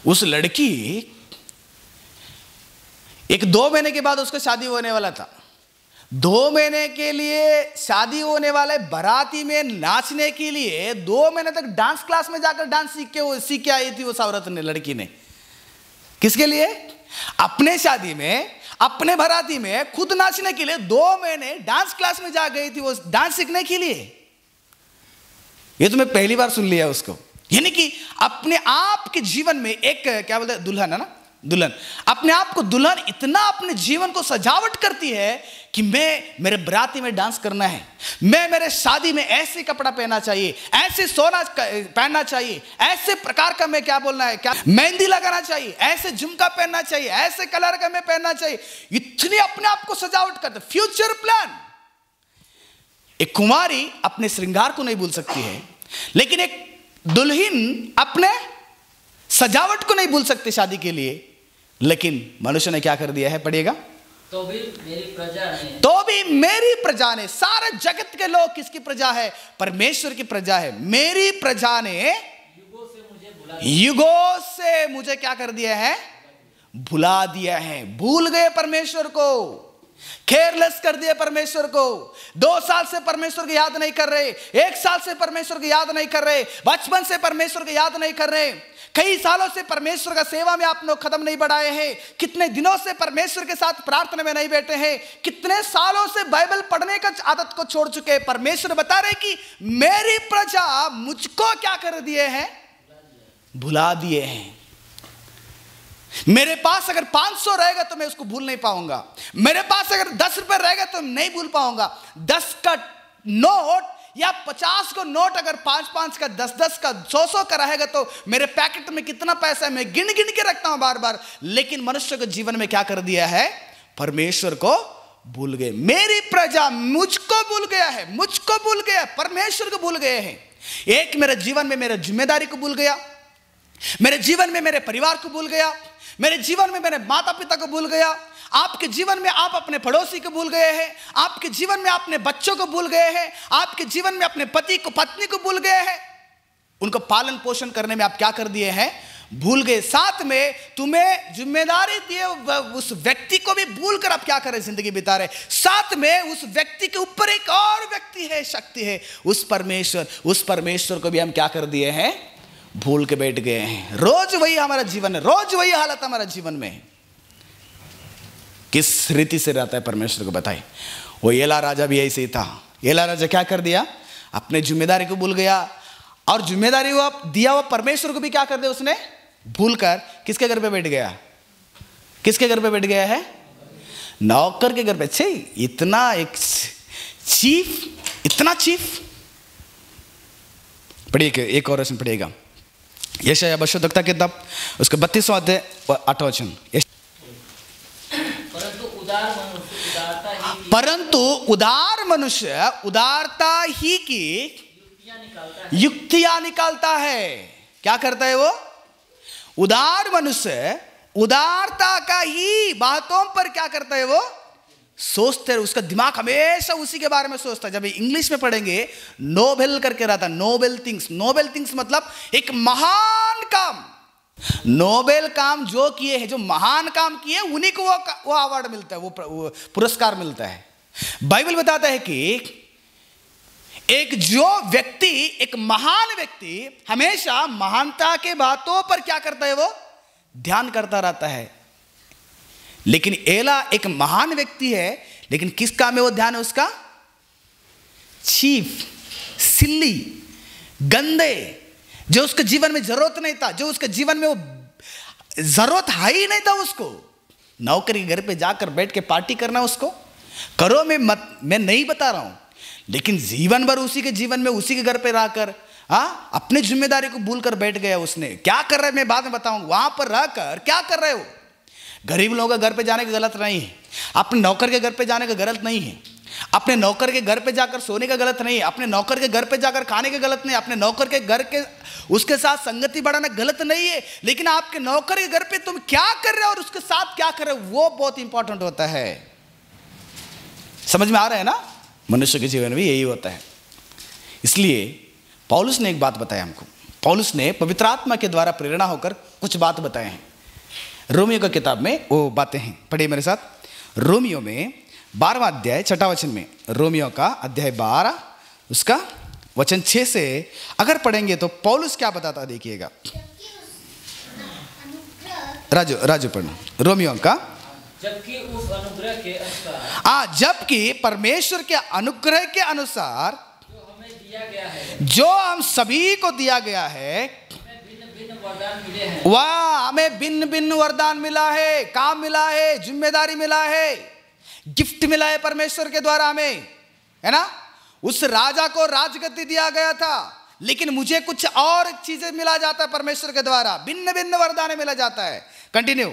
उस लड़की एक 2 महीने के बाद उसका शादी होने वाला था। 2 महीने के लिए शादी होने वाले बाराती में नाचने के लिए 2 महीने तक डांस क्लास में जाकर डांस सीख के आई थी वो औरत ने, लड़की ने। किसके लिए? अपने शादी में, अपने बाराती में खुद नाचने के लिए 2 महीने डांस क्लास में जा गई थी वो डांस सीखने के लिए। ये तो मैं पहली बार सुन लिया उसको। यानी कि अपने आप के जीवन में एक क्या बोलते हैं, दुल्हन है ना, दुल्हन अपने आप को, दुल्हन इतना अपने जीवन को सजावट करती है कि मैं मेरे बराती में डांस करना है, मैं मेरे शादी में ऐसे कपड़ा पहनना चाहिए, ऐसे सोना पहनना चाहिए, ऐसे प्रकार का मैं क्या बोलना है क्या मेहंदी लगाना चाहिए, ऐसे झुमका पहनना चाहिए, ऐसे कलर का मैं पहनना चाहिए, इतनी अपने आप को सजावट करते। Future plan. एक कुमारी अपने श्रृंगार को नहीं भूल सकती है, लेकिन एक दुल्हन अपने सजावट को नहीं भूल सकती शादी के लिए। लेकिन मनुष्य ने क्या कर दिया है, पढ़िएगा, तो भी मेरी प्रजा ने। सारे जगत के लोग किसकी प्रजा है, परमेश्वर की प्रजा है। मेरी प्रजा ने युगों से मुझे क्या कर दिया है, भुला दिया है। भूल गए परमेश्वर को, केयरलेस कर दिए परमेश्वर को। 2 साल से परमेश्वर को याद नहीं कर रहे, 1 साल से परमेश्वर को याद नहीं कर रहे, बचपन से परमेश्वर को याद नहीं कर रहे, कई सालों से परमेश्वर का सेवा में आप लोग कदम नहीं बढ़ाए हैं, कितने दिनों से परमेश्वर के साथ प्रार्थना में नहीं बैठे हैं, कितने सालों से बाइबल पढ़ने का आदत को छोड़ चुके हैं। परमेश्वर बता रहे कि मेरी प्रजा मुझको क्या कर दिए हैं, भुला दिए हैं। मेरे पास अगर 500 रहेगा तो मैं उसको भूल नहीं पाऊंगा, मेरे पास अगर 10 रुपए रहेगा तो नहीं भूल पाऊंगा। 10 का नोट या 50 का नोट अगर 5-5 का 10-10 का 100-100 का रहेगा तो मेरे पैकेट में कितना पैसा है मैं गिन गिन के रखता हूं बार बार। लेकिन मनुष्य के जीवन में क्या कर दिया है, परमेश्वर को भूल गए। मेरी प्रजा मुझको भूल गया है, मुझको भूल गया, परमेश्वर को भूल गए हैं। एक मेरे जीवन में मेरे जिम्मेदारी को भूल गया, मेरे जीवन में मेरे परिवार को भूल गया, मेरे जीवन में मेरे माता पिता को भूल गया। आपके जीवन में आप अपने पड़ोसी को भूल गए हैं, आपके जीवन में अपने बच्चों को भूल गए हैं, आपके जीवन में अपने पति को पत्नी को भूल गए हैं, उनको पालन पोषण करने में आप क्या कर दिए हैं, भूल गए। साथ में तुम्हें जिम्मेदारी दिए उस व्यक्ति को भी भूलकर आप क्या कर रहे, जिंदगी बिता रहे। साथ में उस व्यक्ति के ऊपर एक और व्यक्ति है, शक्ति है, उस परमेश्वर को भी हम क्या कर दिए हैं, भूल के बैठ गए हैं। रोज वही हमारा जीवन है, रोज वही हालत हमारा जीवन में है। किस रीति से रहता है परमेश्वर को बताइए। वो एला राजा भी ऐसे ही था। एला राजा क्या कर दिया, अपने जिम्मेदारी को भूल गया, और जिम्मेदारी वो दिया हुआ परमेश्वर को भी क्या कर दिया उसने, भूलकर किसके घर पे बैठ गया, किसके घर पे बैठ गया है, नौकर के घर पे। छे, इतना एक चीफ, इतना चीफ। पढ़िए, एक और वचन पढ़िएगा, यशायाह भविष्यद्वक्ता की किताब उसके 32वां अध्याय 8वां वचन। परंतु उदार मनुष्य उदारता ही की युक्तियां निकालता है। क्या करता है वो उदार मनुष्य, उदारता का ही बातों पर क्या करता है, वो सोचते रहे, उसका दिमाग हमेशा उसी के बारे में सोचता है। जब इंग्लिश में पढ़ेंगे नोबेल करके रहता, नोबेल थिंग्स मतलब एक महान काम, नोबेल काम जो किए हैं, जो महान काम किए उन्हीं को वो अवार्ड मिलता है, वो पुरस्कार मिलता है। बाइबल बताता है कि एक जो व्यक्ति, एक महान व्यक्ति हमेशा महानता के बातों पर क्या करता है, वो ध्यान करता रहता है। लेकिन एला एक महान व्यक्ति है, लेकिन किस काम में वो ध्यान है उसका, चीफ, सिल्ली, गंदे, जो उसके जीवन में जरूरत नहीं था, जो उसके जीवन में वो जरूरत है ही नहीं था। उसको नौकरी घर पे जाकर बैठ के पार्टी करना, उसको करो, मैं नहीं बता रहा हूं, लेकिन जीवन भर उसी के जीवन में, उसी के घर पे रहकर अपनी जिम्मेदारी को भूल कर बैठ गया। उसने क्या कर रहा है मैं बाद में बताऊंगा। वहां पर रहकर क्या कर रहे हो, गरीब लोगों के घर पे जाने का गलत नहीं है, अपने नौकर के घर पे जाने का गलत नहीं है, अपने नौकर के घर पे जाकर सोने का गलत नहीं है, अपने नौकर के घर पे जाकर खाने का गलत नहीं है, अपने नौकर के घर के उसके साथ संगति बढ़ाना गलत नहीं है। लेकिन आपके नौकर के घर पे तुम क्या कर रहे हो और उसके साथ क्या कर रहे हो, वो बहुत इंपॉर्टेंट होता है। समझ में आ रहा है ना, मनुष्य के जीवन में यही होता है। इसलिए पौलुस ने एक बात बताया हमको, पौलुस ने पवित्र आत्मा के द्वारा प्रेरणा होकर कुछ बात बताए हैं। रोमियो की किताब में वो बातें हैं, पढ़िए मेरे साथ। रोमियो में 12वां अध्याय 6वां वचन में, रोमियो का अध्याय 12 उसका वचन 6 से अगर पढ़ेंगे तो पौलुस क्या बताता, देखिएगा राजू पढ़ना, रोमियो का, जबकि परमेश्वर के अनुग्रह के अनुसार जो हम सभी को दिया गया है, वरदान मिले हैं। वाह, हमें भिन्न भिन्न वरदान मिला है, काम मिला है, जिम्मेदारी मिला है, गिफ्ट मिला है परमेश्वर के द्वारा हमें, है ना। उस राजा को राजगति दिया गया था, लेकिन मुझे कुछ और चीजें मिला जाता है परमेश्वर के द्वारा, भिन्न भिन्न वरदान मिला जाता है। कंटिन्यू।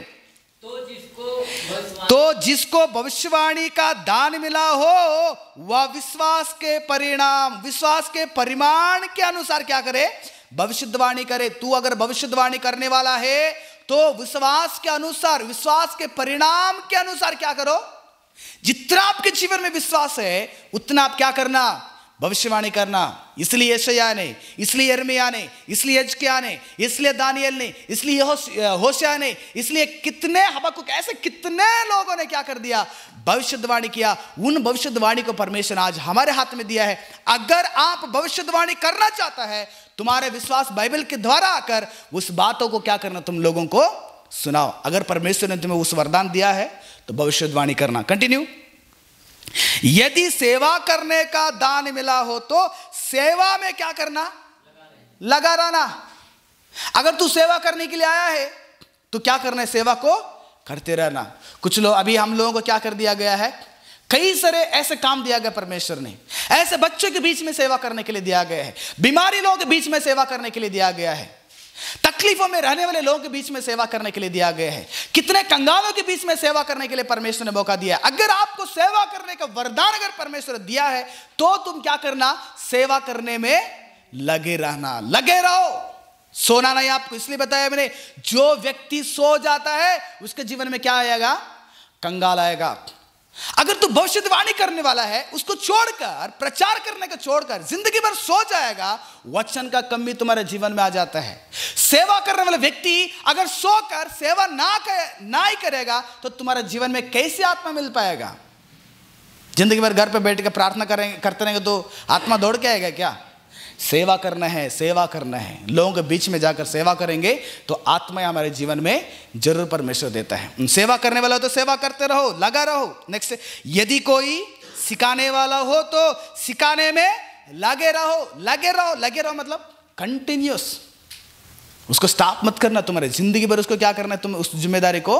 तो जिसको भविष्यवाणी का दान मिला हो, वह विश्वास के परिणाम, विश्वास के परिमाण के अनुसार क्या करे, भविष्यवाणी करे। तू अगर भविष्यवाणी करने वाला है तो विश्वास के अनुसार, विश्वास के परिणाम के अनुसार क्या करो। जितना आपके जीवन में विश्वास है उतना आप क्या करना, भविष्यवाणी करना। इसलिए यशायाह ने, इसलिए यिर्मयाह ने, इसलिए हिजकिय्याह ने, इसलिए दानिय्येल ने, इसलिए होशायाह ने, इसलिए कितने हबक्कुक, ऐसे कितने लोगों ने क्या कर दिया, भविष्यवाणी किया। उन भविष्यवाणी को परमेश्वर आज हमारे हाथ में दिया है। अगर आप भविष्यवाणी करना चाहता है, तुम्हारे विश्वास बाइबल के द्वारा आकर उस बातों को क्या करना, तुम लोगों को सुनाओ। अगर परमेश्वर ने तुम्हें उस वरदान दिया है तो भविष्यवाणी करना। कंटिन्यू। यदि सेवा करने का दान मिला हो तो सेवा में क्या करना, लगा रहना। अगर तू सेवा करने के लिए आया है तो क्या करना है, सेवा को करते रहना। कुछ लोग, अभी हम लोगों को क्या कर दिया गया है, कई सारे ऐसे काम दिया गया परमेश्वर ने। ऐसे बच्चों के बीच में सेवा करने के लिए दिया गया है, बीमारी लोगों के बीच में सेवा करने के लिए दिया गया है, तकलीफों में रहने वाले लोगों के बीच में सेवा करने के लिए दिया गया है, कितने कंगालों के बीच में सेवा करने के लिए परमेश्वर ने मौका दिया है। अगर आपको सेवा करने का वरदान अगर परमेश्वर दिया है तो तुम क्या करना, सेवा करने में लगे रहना, लगे रहो, सोना नहीं। आपको इसलिए बताया मैंने, जो व्यक्ति सो जाता है उसके जीवन में क्या आएगा, कंगाल आएगा। अगर तू भविष्यवाणी करने वाला है, उसको छोड़कर, प्रचार करने का छोड़कर जिंदगी भर सो जाएगा, वचन का कमी तुम्हारे जीवन में आ जाता है। सेवा करने वाला व्यक्ति अगर सोकर सेवा ना ही करेगा तो तुम्हारे जीवन में कैसे आत्मा मिल पाएगा। जिंदगी भर घर पे बैठ कर प्रार्थना करते रहेंगे तो आत्मा दौड़ के आएगा क्या। सेवा करना है, सेवा करना है, लोगों के बीच में जाकर सेवा करेंगे तो आत्मा हमारे जीवन में जरूर परमेश्वर देता है। सेवा करने वाला हो तो सेवा करते रहो, लगा रहो। नेक्स्ट, यदि कोई सिखाने वाला हो तो सिखाने में लगे रहो। लगे रहो, लगे रहो मतलब कंटिन्यूस, उसको स्टॉप मत करना। तुम्हारे जिंदगी भर उसको क्या करना है, तुम उस जिम्मेदारी को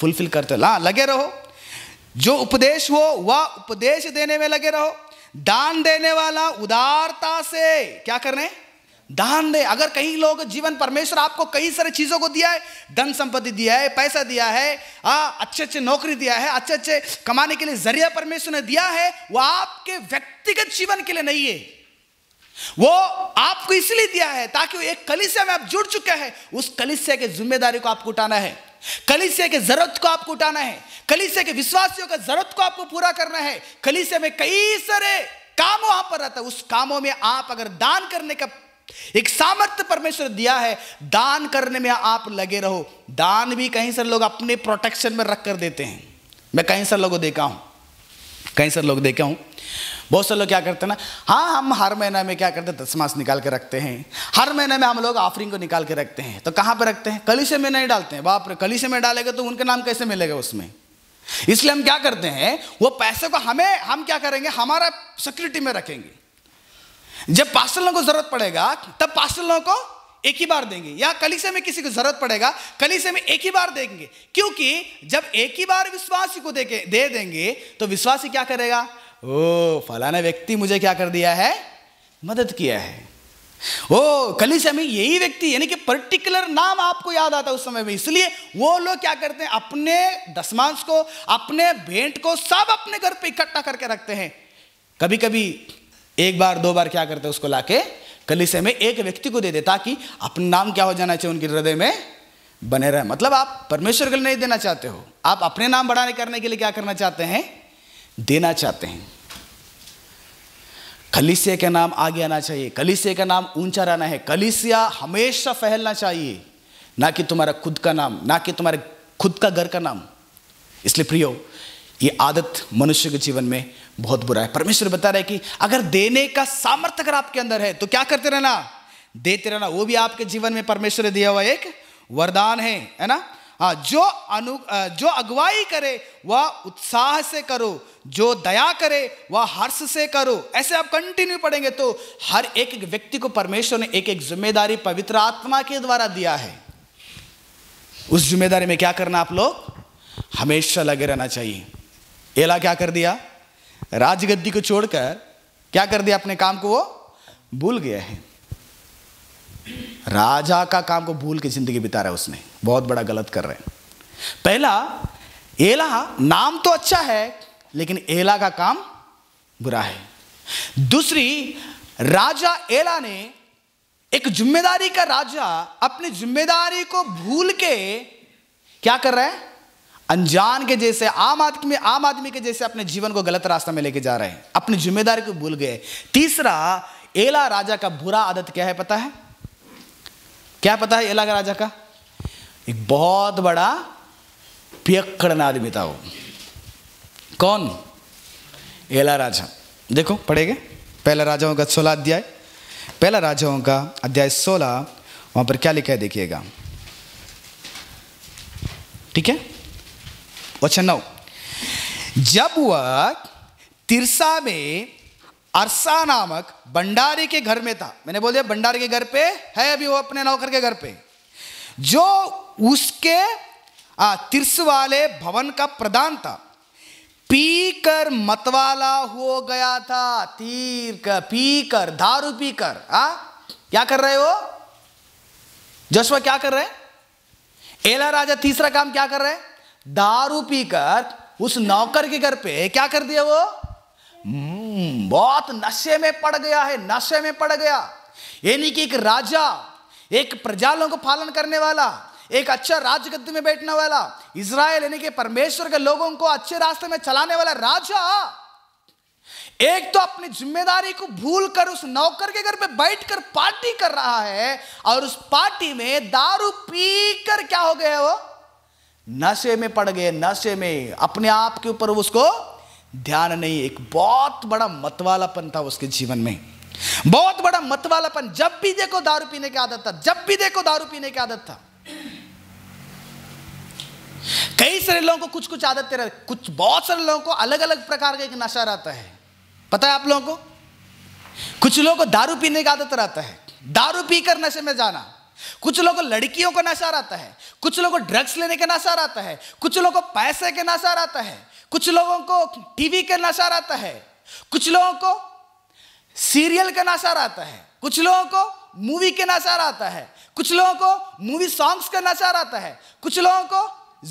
फुलफिल करते रहो। हाँ, लगे रहो। जो उपदेश हो वह उपदेश देने में लगे रहो। दान देने वाला उदारता से क्या करने, दान दे। अगर कई लोग जीवन, परमेश्वर आपको कई सारे चीजों को दिया है, धन संपत्ति दिया है, पैसा दिया है, अच्छे अच्छे नौकरी दिया है, अच्छे अच्छे कमाने के लिए जरिया परमेश्वर ने दिया है। वो आपके व्यक्तिगत जीवन के लिए नहीं है, वो आपको इसलिए दिया है ताकि एक कलीसिया में आप जुड़ चुके हैं, उस कलीसिया के जिम्मेदारी को आपको उठाना है, कलीसिया के जरूरत को आपको उठाना है, कलीसिया के विश्वासियों का जरूरत को आपको पूरा करना है। कलीसिया में कई सारे काम वहां पर रहता है, उस कामों में आप अगर दान करने का एक सामर्थ्य परमेश्वर दिया है, दान करने में आप लगे रहो। दान भी कई सारे लोग अपने प्रोटेक्शन में रख कर देते हैं। मैं कई सारे लोगों को देखा हूं, बहुत सारे लोग क्या करते हैं ना, हाँ हम हर महीना में क्या करते हैं, 10 मास निकाल के रखते हैं, हर महीने में हम लोग ऑफरिंग को निकाल के रखते हैं। तो कहाँ पे रखते हैं, कलीसिया में नहीं डालते हैं। बाप रे, कलीसिया में डालेंगे तो उनका नाम कैसे मिलेगा उसमें। इसलिए हम क्या करते हैं, वो पैसे को हमें, हम क्या करेंगे, हमारा सिक्योरिटी में रखेंगे। जब पास्टरों को जरूरत पड़ेगा तब पास्टरों को एक ही बार देंगे, या कलीसिया में किसी को जरूरत पड़ेगा कलीसिया में एक ही बार देंगे। क्योंकि जब एक ही बार विश्वासी को दे देंगे तो विश्वासी क्या करेगा, ओ फलाना व्यक्ति मुझे क्या कर दिया है, मदद किया है, ओ कलीसिया में यही व्यक्ति, यानी कि पर्टिकुलर नाम आपको याद आता है उस समय में। इसलिए वो लोग क्या करते हैं, अपने 10 मास को, अपने भेंट को सब अपने घर पे इकट्ठा करके रखते हैं। कभी कभी एक बार 2 बार क्या करते हैं, उसको लाके कलीसिया में एक व्यक्ति को दे दे, ताकि अपना नाम क्या हो जाना चाहिए, उनके हृदय में बने रहे। मतलब आप परमेश्वर के लिए नहीं देना चाहते हो, आप अपने नाम बढ़ाने करने के लिए क्या करना चाहते हैं, देना चाहते हैं। कलीसिया का नाम आगे आना चाहिए, कलीसिया का नाम ऊंचा रहना है, कलीसिया हमेशा फैलना चाहिए, ना कि तुम्हारा खुद का नाम, ना कि तुम्हारे खुद का घर का नाम। इसलिए प्रियो, ये आदत मनुष्य के जीवन में बहुत बुरा है। परमेश्वर बता रहे कि अगर देने का सामर्थ्य अगर आपके अंदर है तो क्या करते रहना, देते रहना। वो भी आपके जीवन में परमेश्वर ने दिया हुआ एक वरदान है ना। हाँ, जो अगुवाई करे वह उत्साह से करो, जो दया करे वह हर्ष से करो। ऐसे आप कंटिन्यू पढ़ेंगे तो हर एक एक व्यक्ति को परमेश्वर ने एक एक जिम्मेदारी पवित्र आत्मा के द्वारा दिया है। उस जिम्मेदारी में क्या करना आप लोग हमेशा लगे रहना चाहिए। एला क्या कर दिया, राजगद्दी को छोड़कर क्या कर दिया, अपने काम को वो भूल गया है। राजा का काम को भूल के जिंदगी बिता रहा है उसने, बहुत बड़ा गलत कर रहे हैं। पहला एला नाम तो अच्छा है लेकिन एला का काम बुरा है। दूसरी, राजा एला ने एक जिम्मेदारी का राजा अपनी जिम्मेदारी को भूल के क्या कर रहा है, अनजान के जैसे आम आदमी के जैसे अपने जीवन को गलत रास्ता में लेके जा रहे हैं, अपनी जिम्मेदारी को भूल गए। तीसरा, एला राजा का बुरा आदत क्या है पता है, क्या पता है एला का राजा का? एक बहुत बड़ा पियक्कड़ आदमी था वो। कौन? एला राजा। देखो पढ़ेंगे पहला राजाओं का 16 अध्याय, पहला राजाओं का अध्याय 16, वहां पर क्या लिखा है देखिएगा, ठीक है, वचन 9। जब वह तिरसा में अरसा नामक भंडारी के घर में था, मैंने बोल दिया भंडारी के घर पे है अभी वो, अपने नौकर के घर पे, जो उसके तिरस वाले भवन का प्रधान था, पीकर मतवाला हो गया था। पीकर दारू पीकर क्या कर रहे हो जोशुआ, क्या कर रहे हैं? एला राजा तीसरा काम क्या कर रहे हैं, दारू पीकर उस नौकर के घर पे क्या कर दिया वो, बहुत नशे में पड़ गया है, नशे में पड़ गया। यानी कि एक राजा, एक प्रजालों को पालन करने वाला, एक अच्छा राजगद्दी में बैठने वाला, इजराइल यानी कि परमेश्वर के लोगों को अच्छे रास्ते में चलाने वाला राजा, एक तो अपनी जिम्मेदारी को भूलकर उस नौकर के घर पे बैठकर पार्टी कर रहा है, और उस पार्टी में दारू पीकर क्या हो गया वो, नशे में पड़ गए, नशे में। अपने आप के ऊपर उसको ध्यान नहीं, एक बहुत बड़ा मतवालापन था उसके जीवन में, बहुत बड़ा मतवालापन। जब भी देखो दारू पीने की आदत था, जब भी देखो दारू पीने की आदत था। कई सारे लोगों को कुछ आदतें रहती, कुछ बहुत सारे लोगों को अलग अलग प्रकार का एक नशा रहता है, पता है आप लोगों को। कुछ लोगों को दारू पीने की आदत रहता है, दारू पीकर नशे में जाना। कुछ लोगों को लड़कियों को नशा रहता है, कुछ लोगों को ड्रग्स लेने का नशा रहता है, कुछ लोगों को पैसे के नशा रहता है, कुछ लोगों को टीवी का नशा रहता है, कुछ लोगों को सीरियल का नशा रहता है, कुछ लोगों को मूवी के नशा रहता है, कुछ लोगों को मूवी सॉन्ग्स का नशा रहता है, कुछ लोगों को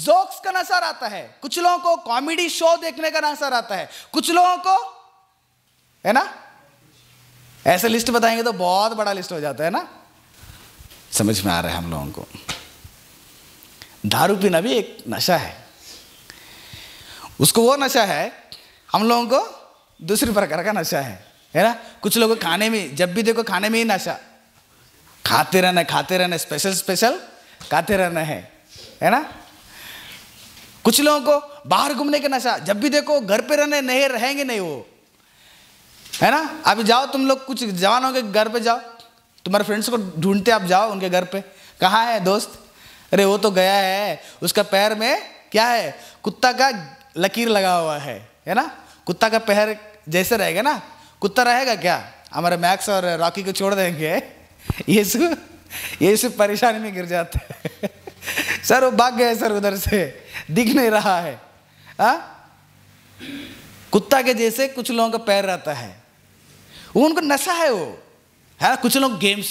जोक्स का नशा रहता है, कुछ लोगों को कॉमेडी शो देखने का नशा रहता है, कुछ लोगों को, है ना, ऐसे लिस्ट बताएंगे तो बहुत बड़ा लिस्ट हो जाता है ना, समझ में आ रहा है हम लोगों को। दारू पीना भी एक नशा है, उसको वो नशा है, हम लोगों को दूसरी प्रकार का नशा है ना। कुछ लोगों को खाने में, जब भी देखो खाने में ही नशा, खाते रहना, स्पेशल खाते रहना है ना। कुछ लोगों को बाहर घूमने का नशा, जब भी देखो घर पे रहने नहीं, रहेंगे नहीं वो, है ना। अभी जाओ तुम लोग, कुछ जवानों के घर पे जाओ, तुम्हारे फ्रेंड्स को ढूंढते आप जाओ उनके घर पे, कहाँ है दोस्त, अरे वो तो गया है, उसका पैर में क्या है, कुत्ता का लकीर लगा हुआ है ना। कुत्ता का पैर जैसे रहेगा ना, कुत्ता रहेगा क्या, हमारे मैक्स और रॉकी को छोड़ देंगे, ये सब परेशानी में गिर जाता है। सर वो भाग गया सर, उधर से दिख नहीं रहा है। कुत्ता के जैसे कुछ लोगों का पैर रहता है, उनको नशा है वो, है ना। कुछ लोग गेम्स,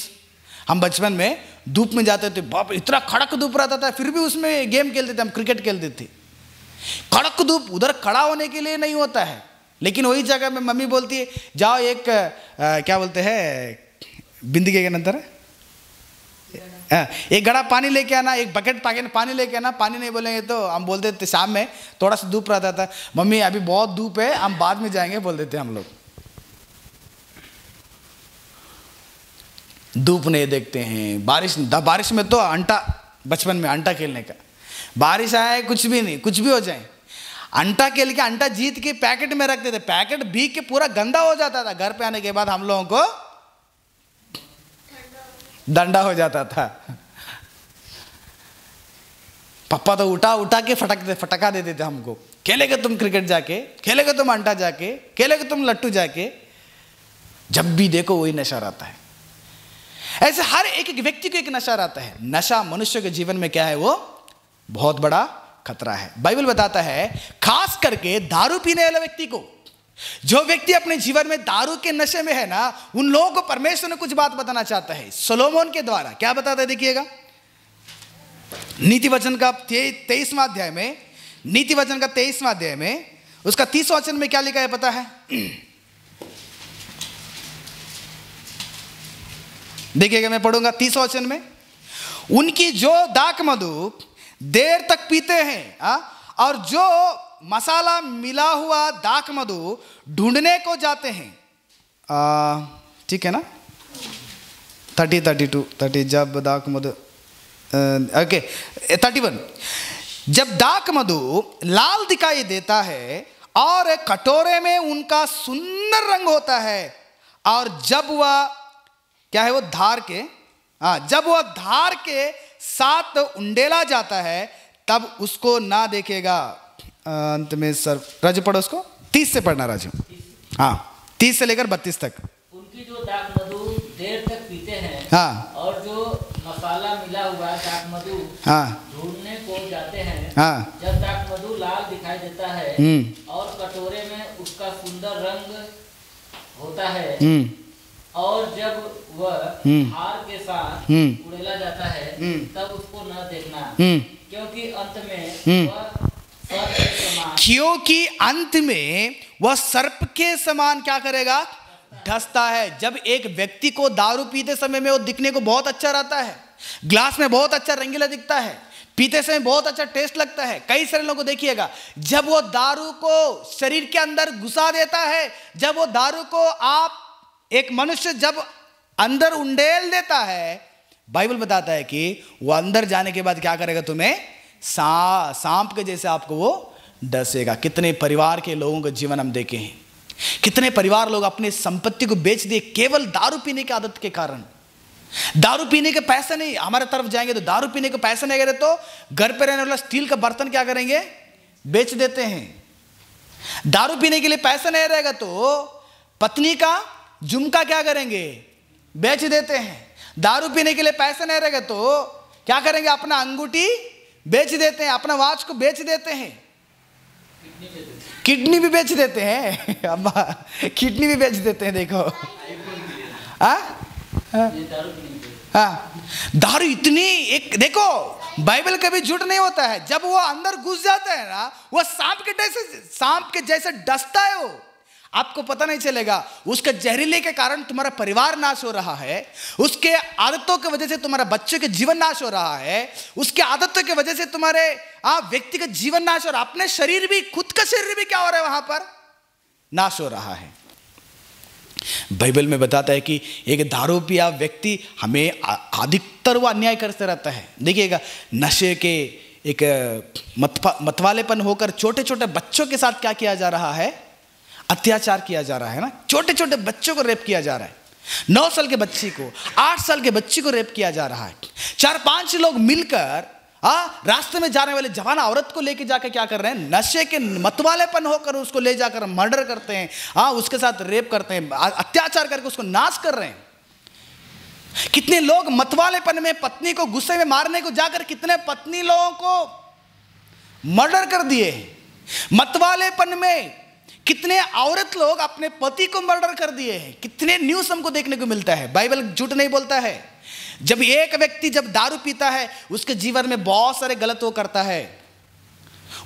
हम बचपन में धूप में जाते थे, बाप इतना खड़क धूप रहता था, फिर भी उसमें गेम खेलते थे, हम क्रिकेट खेलते थे। खड़क धूप, उधर खड़ा होने के लिए नहीं होता है, लेकिन वही जगह में मम्मी बोलती है जाओ एक क्या बोलते हैं, बिंदगी के अंदर एक गड़ा पानी लेके आना, एक बकेट पानी लेके आना। पानी नहीं बोलेंगे तो हम बोलते थे शाम में थोड़ा सा धूप रहता था, मम्मी अभी बहुत धूप है, हम बाद में जाएंगे बोल देते हम लोग। धूप नहीं देखते हैं, बारिश में तो अंटा, बचपन में अंटा खेलने का, बारिश आए कुछ भी नहीं, कुछ भी हो जाए अंटा खेल के, अंटा जीत के पैकेट में रखते थे, पैकेट भीग के पूरा गंदा हो जाता था, घर पे आने के बाद हम लोगों को डंडा हो जाता था। पापा तो उठा उठा के फटका दे देते हमको, खेलेगा तुम क्रिकेट जाके, खेलेगा तुम अंटा जाके, खेलेगा तुम लट्टू जाके। जब भी देखो वही नशा रहता है। ऐसे हर एक एक व्यक्ति को एक नशा रहता है। नशा मनुष्य के जीवन में क्या है, वो बहुत बड़ा खतरा है। बाइबल बताता है खास करके दारू पीने वाला व्यक्ति को, जो व्यक्ति अपने जीवन में दारू के नशे में है ना, उन लोगों को परमेश्वर ने कुछ बात बताना चाहता है सोलोमोन के द्वारा। क्या बताता है देखिएगा, नीति वचन का 23वां अध्याय में, नीति वचन का 23वां अध्याय में उसका 30वां वचन में क्या लिखा है पता है? देखिएगा मैं पढ़ूंगा 30वां वचन में, उनकी जो दाख मधु देर तक पीते हैं और जो मसाला मिला हुआ दाख मधु ढूंढने को जाते हैं। ठीक है ना, 30, 32, 30 जब दाख मधु ओके 31, जब दाख मधु लाल दिखाई देता है और कटोरे में उनका सुंदर रंग होता है, और जब वह क्या है, वो धार के जब वह धार के साथ उंडेला जाता है तब उसको ना देखेगा। अंत में सर राजू पढ़ो उसको, 30 से पढ़ना राजू, हाँ 30 से लेकर 32 तक। उनकी जो दाख मधु देर तक पीते हैं और जो मसाला मिला हुआ दाख मधु ढूंढने को जाते हैं। जब दाख मधु लाल दिखाई देता है और कटोरे में उसका सुंदर रंग होता है, और जब वह हार के साथ उड़ेला जाता है तब उसको न देखना, क्योंकि अंत में वह सर्प के समान क्या करेगा, ढसता है। जब एक व्यक्ति को दारू पीते समय में वो दिखने को बहुत अच्छा रहता है, ग्लास में बहुत अच्छा रंगीला दिखता है, पीते समय बहुत अच्छा टेस्ट लगता है। कई सारे लोगों को देखिएगा, जब वो दारू को शरीर के अंदर घुसा देता है, जब वो दारू को आप एक मनुष्य जब अंदर उंडेल देता है, बाइबल बताता है कि वो अंदर जाने के बाद क्या करेगा, तुम्हें सांप के जैसे आपको वो डसेगा। कितने परिवार के लोगों का जीवन हम देखे हैं, कितने परिवार लोग अपने संपत्ति को बेच दिए केवल दारू पीने की आदत के कारण। दारू पीने के पैसे नहीं, हमारे तरफ जाएंगे तो दारू पीने के पैसे नहीं, अगर तो घर पे रहने वाला स्टील का बर्तन क्या करेंगे, बेच देते हैं। दारू पीने के लिए पैसा नहीं रहेगा तो पत्नी का झुमका क्या करेंगे, बेच देते हैं। दारू पीने के लिए पैसा नहीं रहेगा तो क्या करेंगे, अपना अंगूठी बेच देते हैं, अपना वाच को बेच देते हैं, किडनी भी बेच देते हैं। अम्मा किडनी भी बेच देते हैं। देखो दारू इतनी एक, देखो बाइबल कभी झूठ नहीं होता है। जब वो अंदर घुस जाता है ना, वो सांप के जैसे डसता है। वो आपको पता नहीं चलेगा, उसके जहरीले के कारण तुम्हारा परिवार नाश हो रहा है, उसके आदतों की वजह से तुम्हारा बच्चों के जीवन नाश हो रहा है, उसके आदतों की वजह से तुम्हारे व्यक्तिगत जीवन नाश हो रहा है, अपने शरीर भी, खुद का शरीर भी क्या हो रहा है, वहां पर नाश हो रहा है। बाइबल में बताता है कि एक दारू पिया व्यक्ति हमें अधिकतर वो अन्याय करते रहता है। देखिएगा, नशे के एक मतवालेपन होकर छोटे छोटे बच्चों के साथ क्या किया जा रहा है, अत्याचार किया जा रहा है ना। छोटे छोटे बच्चों को रेप किया जा रहा है, 9 साल के बच्ची को, 8 साल के बच्ची को रेप किया जा रहा है। 4-5 लोग मिलकर रास्ते में जाने वाले जवान औरत को लेके जाकर क्या कर रहे हैं, नशे के मतवालेपन होकर उसको ले जाकर मर्डर करते हैं, उसके साथ रेप करते हैं, अत्याचार करके उसको नाश कर रहे हैं। कितने लोग मतवालेपन में पत्नी को गुस्से में मारने को जाकर कितने पत्नी लोगों को मर्डर कर दिए। मतवालेपन में कितने औरत लोग अपने पति को मर्डर कर दिए हैं। कितने न्यूज़ हमको देखने को मिलता है। बाइबल झूठ नहीं बोलता है। जब एक व्यक्ति जब दारू पीता है, उसके जीवन में बहुत सारे गलत वो करता है,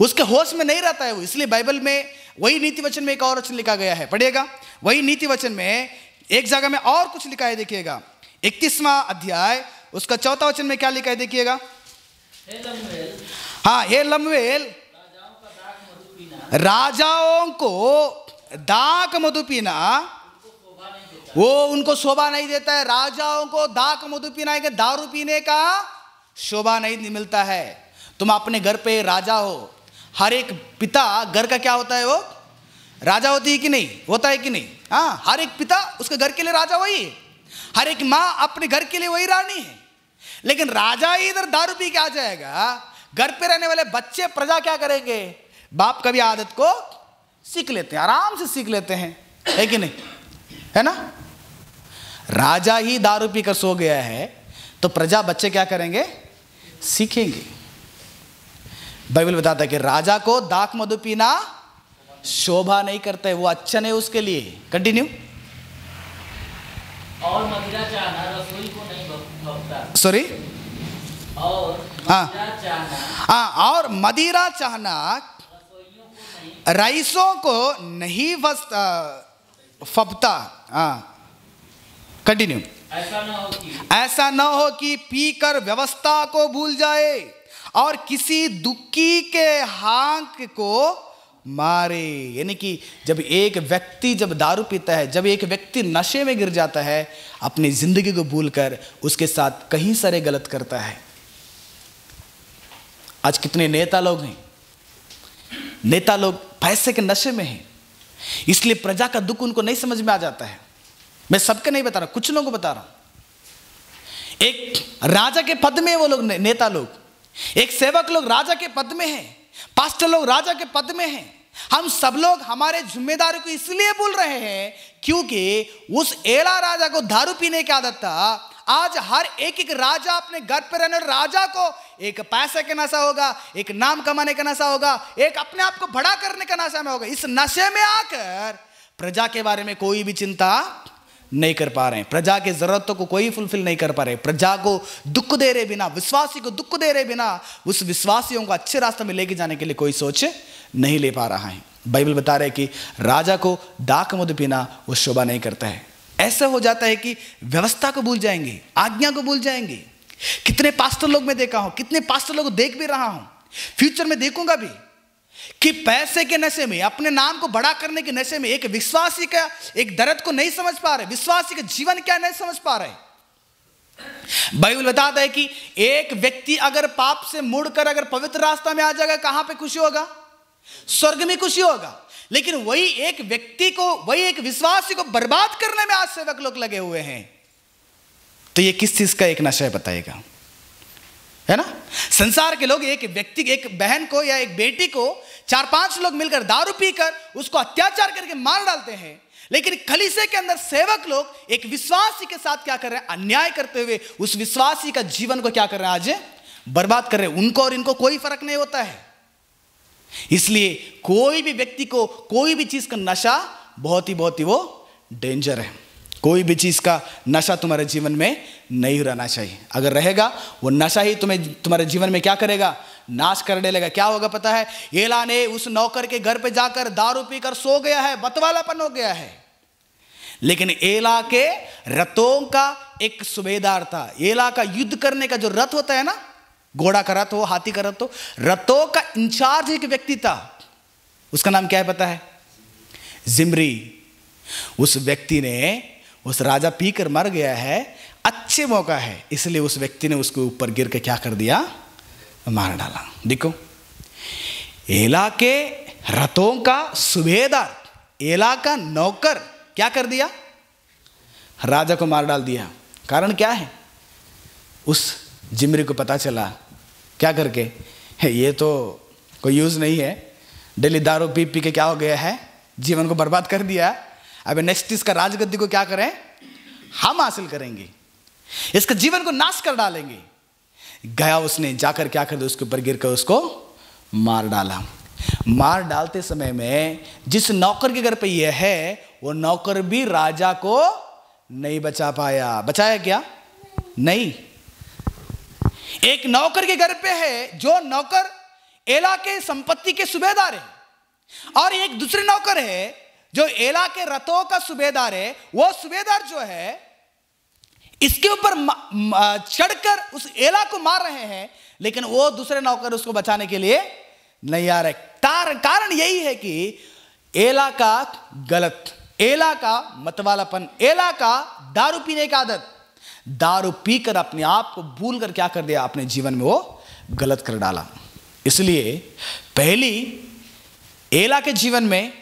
उसके होश में नहीं रहता है वो। इसलिए बाइबल में वही नीति वचन में एक और वचन लिखा गया है, पढ़िएगा। वही नीति वचन में एक जगह में और कुछ लिखा है, देखिएगा 31वां अध्याय उसका 4वां वचन में क्या लिखा है, देखिएगा। हे लमवेल, राजाओं को दाख मधु पीना वो उनको शोभा नहीं देता है। राजाओं को दाख मधु पीना है कि दारू पीने का शोभा नहीं मिलता है। तुम अपने घर पे राजा हो। हर एक पिता घर का क्या होता है, वो राजा होती है कि नहीं, होता है कि नहीं। हर एक पिता उसके घर के लिए राजा वही है। हर एक माँ अपने घर के लिए वही रानी है। लेकिन राजा ही इधर दारू पी के आ जाएगा, घर पे रहने वाले बच्चे प्रजा क्या करेंगे, बाप कभी आदत को सीख लेते हैं, आराम से सीख लेते हैं, है कि नहीं, है ना। राजा ही दारू पीकर सो गया है तो प्रजा बच्चे क्या करेंगे, सीखेंगे। बाइबल बताता है कि राजा को दाख मधु पीना शोभा नहीं करता है, वो अच्छा नहीं उसके लिए। कंटिन्यू। और मदिरा चाहना रसोई को नहीं भोगता। सॉरी, और मदिरा चाहना रईसों को नहीं फबता। कंटिन्यू। ऐसा न हो कि पीकर व्यवस्था को भूल जाए और किसी दुखी के हाँक को मारे। यानी कि जब एक व्यक्ति जब दारू पीता है, जब एक व्यक्ति नशे में गिर जाता है, अपनी जिंदगी को भूलकर उसके साथ कहीं सारे गलत करता है। आज कितने नेता लोग हैं, नेता लोग पैसे के नशे में हैं, इसलिए प्रजा का दुख उनको नहीं समझ में आ जाता है। मैं सबके नहीं बता रहा, कुछ लोगों को बता रहा हूं। एक राजा के पद में वो लोग, नेता लोग, एक सेवक लोग राजा के पद में हैं, पास्टर लोग राजा के पद में हैं। हम सब लोग हमारे जिम्मेदारी को इसलिए भूल रहे हैं क्योंकि उस एला राजा को दारू पीने की आदत था। आज हर एक एक राजा अपने घर पर रहने राजा को एक पैसे का नशा होगा, एक नाम कमाने का नशा होगा, एक अपने आप को बड़ा करने का नशा में होगा। इस नशे में आकर प्रजा के बारे में कोई भी चिंता नहीं कर पा रहे हैं, प्रजा की जरूरतों को कोई फुलफिल नहीं कर पा रहे, प्रजा को दुख दे रहे बिना, विश्वासी को दुख दे रहे बिना, उस विश्वासियों को अच्छे रास्ते में लेके जाने के लिए कोई सोच नहीं ले पा रहा है। बाइबल बता रहे कि राजा को दाख मधु पीना वो शोभा नहीं करता है। ऐसा हो जाता है कि व्यवस्था को भूल जाएंगे, आज्ञा को भूल जाएंगे। कितने पास्टर लोग मैं देखा हूं, कितने पास्टर लोग देख भी रहा हूं, फ्यूचर में देखूंगा भी, कि पैसे के नशे में, अपने नाम को बड़ा करने के नशे में एक विश्वासी का एक दर्द को नहीं समझ पा रहे, विश्वासी का जीवन क्या नहीं समझ पा रहे। बाइबल बताता है कि एक व्यक्ति अगर पाप से मुड़कर अगर पवित्र रास्ता में आ जाएगा, कहां पे खुशी होगा, स्वर्ग में खुशी होगा। लेकिन वही एक व्यक्ति को, वही एक विश्वासी को बर्बाद करने में आज सेवक लोग लगे हुए हैं। तो यह किस चीज का एक नशा है बताएगा, है ना। संसार के लोग एक व्यक्ति, एक बहन को या एक बेटी को 4-5 लोग मिलकर दारू पीकर उसको अत्याचार करके मार डालते हैं। लेकिन कलीसिया के अंदर सेवक लोग एक विश्वासी के साथ क्या कर रहे हैं, अन्याय करते हुए उस विश्वासी का जीवन को क्या कर रहे हैं, आज बर्बाद कर रहे हैं। उनको और इनको कोई फर्क नहीं होता है। इसलिए कोई भी व्यक्ति को कोई भी चीज का नशा बहुत ही वो डेंजर है। कोई भी चीज का नशा तुम्हारे जीवन में नहीं रहना चाहिए। अगर रहेगा वो नशा ही तुम्हारे जीवन में क्या करेगा, नाश कर डालेगा। क्या होगा पता है, एला ने उस नौकर के घर पे जाकर दारू पीकर सो गया है, बतवालापन हो गया है। लेकिन एला के रथों का एक सूबेदार था। एला का युद्ध करने का जो रथ होता है ना, घोड़ा का रथ हो, हाथी का रथ हो, रथों का इंचार्ज एक व्यक्ति था। उसका नाम क्या है पता है, जिम्री। उस व्यक्ति ने, उस राजा पीकर मर गया है, अच्छे मौका है, इसलिए उस व्यक्ति ने उसके ऊपर गिर के क्या कर दिया, मार डाला। देखो, एला के रथों का सूबेदार, एला का नौकर क्या कर दिया, राजा को मार डाल दिया। कारण क्या है, उस जिम्री को पता चला क्या करके, ये तो कोई यूज नहीं है, डेली दारू पी पी के क्या हो गया है, जीवन को बर्बाद कर दिया। अब नेक्स्ट इसका राजगद्दी को क्या करें, हम हासिल करेंगे, इसका जीवन को नाश कर डालेंगे। गया उसने, जाकर क्या कर दिया, उसके ऊपर गिर कर उसको मार डाला। मार डालते समय में जिस नौकर के घर पे यह है, वो नौकर भी राजा को नहीं बचा पाया। बचाया क्या, नहीं। एक नौकर के घर पे है जो नौकर एला के संपत्ति के सूबेदार है, और एक दूसरे नौकर है जो एला के रथों का सूबेदार है। वो सूबेदार जो है, इसके ऊपर चढ़कर उस एला को मार रहे हैं, लेकिन वो दूसरे नौकर उसको बचाने के लिए नहीं आ रहे। कारण यही है कि एला का गलत, एला का मतवालापन, एला का दारू पीने का आदत, दारू पीकर अपने आप को भूलकर क्या कर दिया, अपने जीवन में वो गलत कर डाला। इसलिए पहली एला के जीवन में,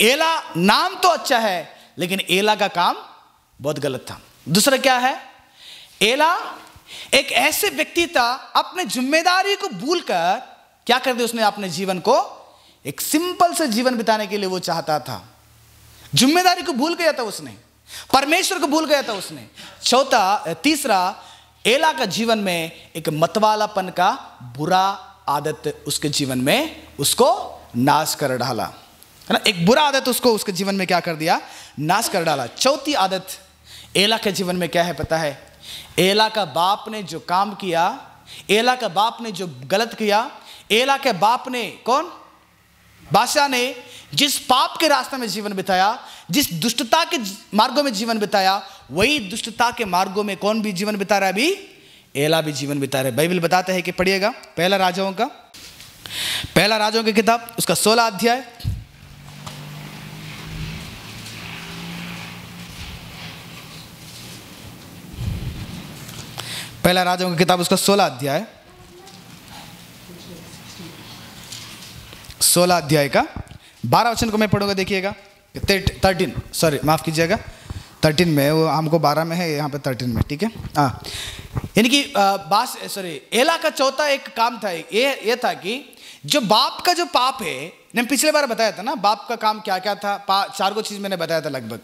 एला नाम तो अच्छा है लेकिन एला का काम बहुत गलत था। दूसरा क्या है, एला एक ऐसे व्यक्ति था अपने जिम्मेदारी को भूलकर क्या कर दिया उसने अपने जीवन को एक सिंपल से जीवन बिताने के लिए वो चाहता था। जिम्मेदारी को भूल गया था उसने, परमेश्वर को भूल गया था उसने। तीसरा, एला का जीवन में एक मतवालापन का बुरा आदत उसके जीवन में उसको नाश कर डाला, है ना। एक बुरा आदत उसको उसके जीवन में क्या कर दिया, नाश कर डाला। चौथी आदत एला के जीवन में क्या है पता है? एला का बाप ने जो काम किया, एला का बाप ने जो गलत किया, एला के बाप ने कौन बादशाह ने जिस पाप के रास्ते में जीवन बिताया, जिस दुष्टता के मार्गों में जीवन बिताया, वही दुष्टता के मार्गों में कौन भी जीवन बिता रहा है? अभी एला भी जीवन बिता रहा है। बाइबल बताते हैं कि पढ़िएगा पहला राजाओं की किताब उसका 16 अध्याय। पहला राजाओं की किताब उसका 16 अध्याय का 12 वचन को मैं पढ़ूंगा, देखिएगा। 13 में, वो हमको 12 में है, यहाँ पे 13 में, ठीक है। यानी कि एला का चौथा एक काम था, ये था कि जो बाप का जो पाप है, मैंने पिछले बार बताया था ना बाप का काम क्या क्या था, 4 चीज़ मैंने बताया था लगभग।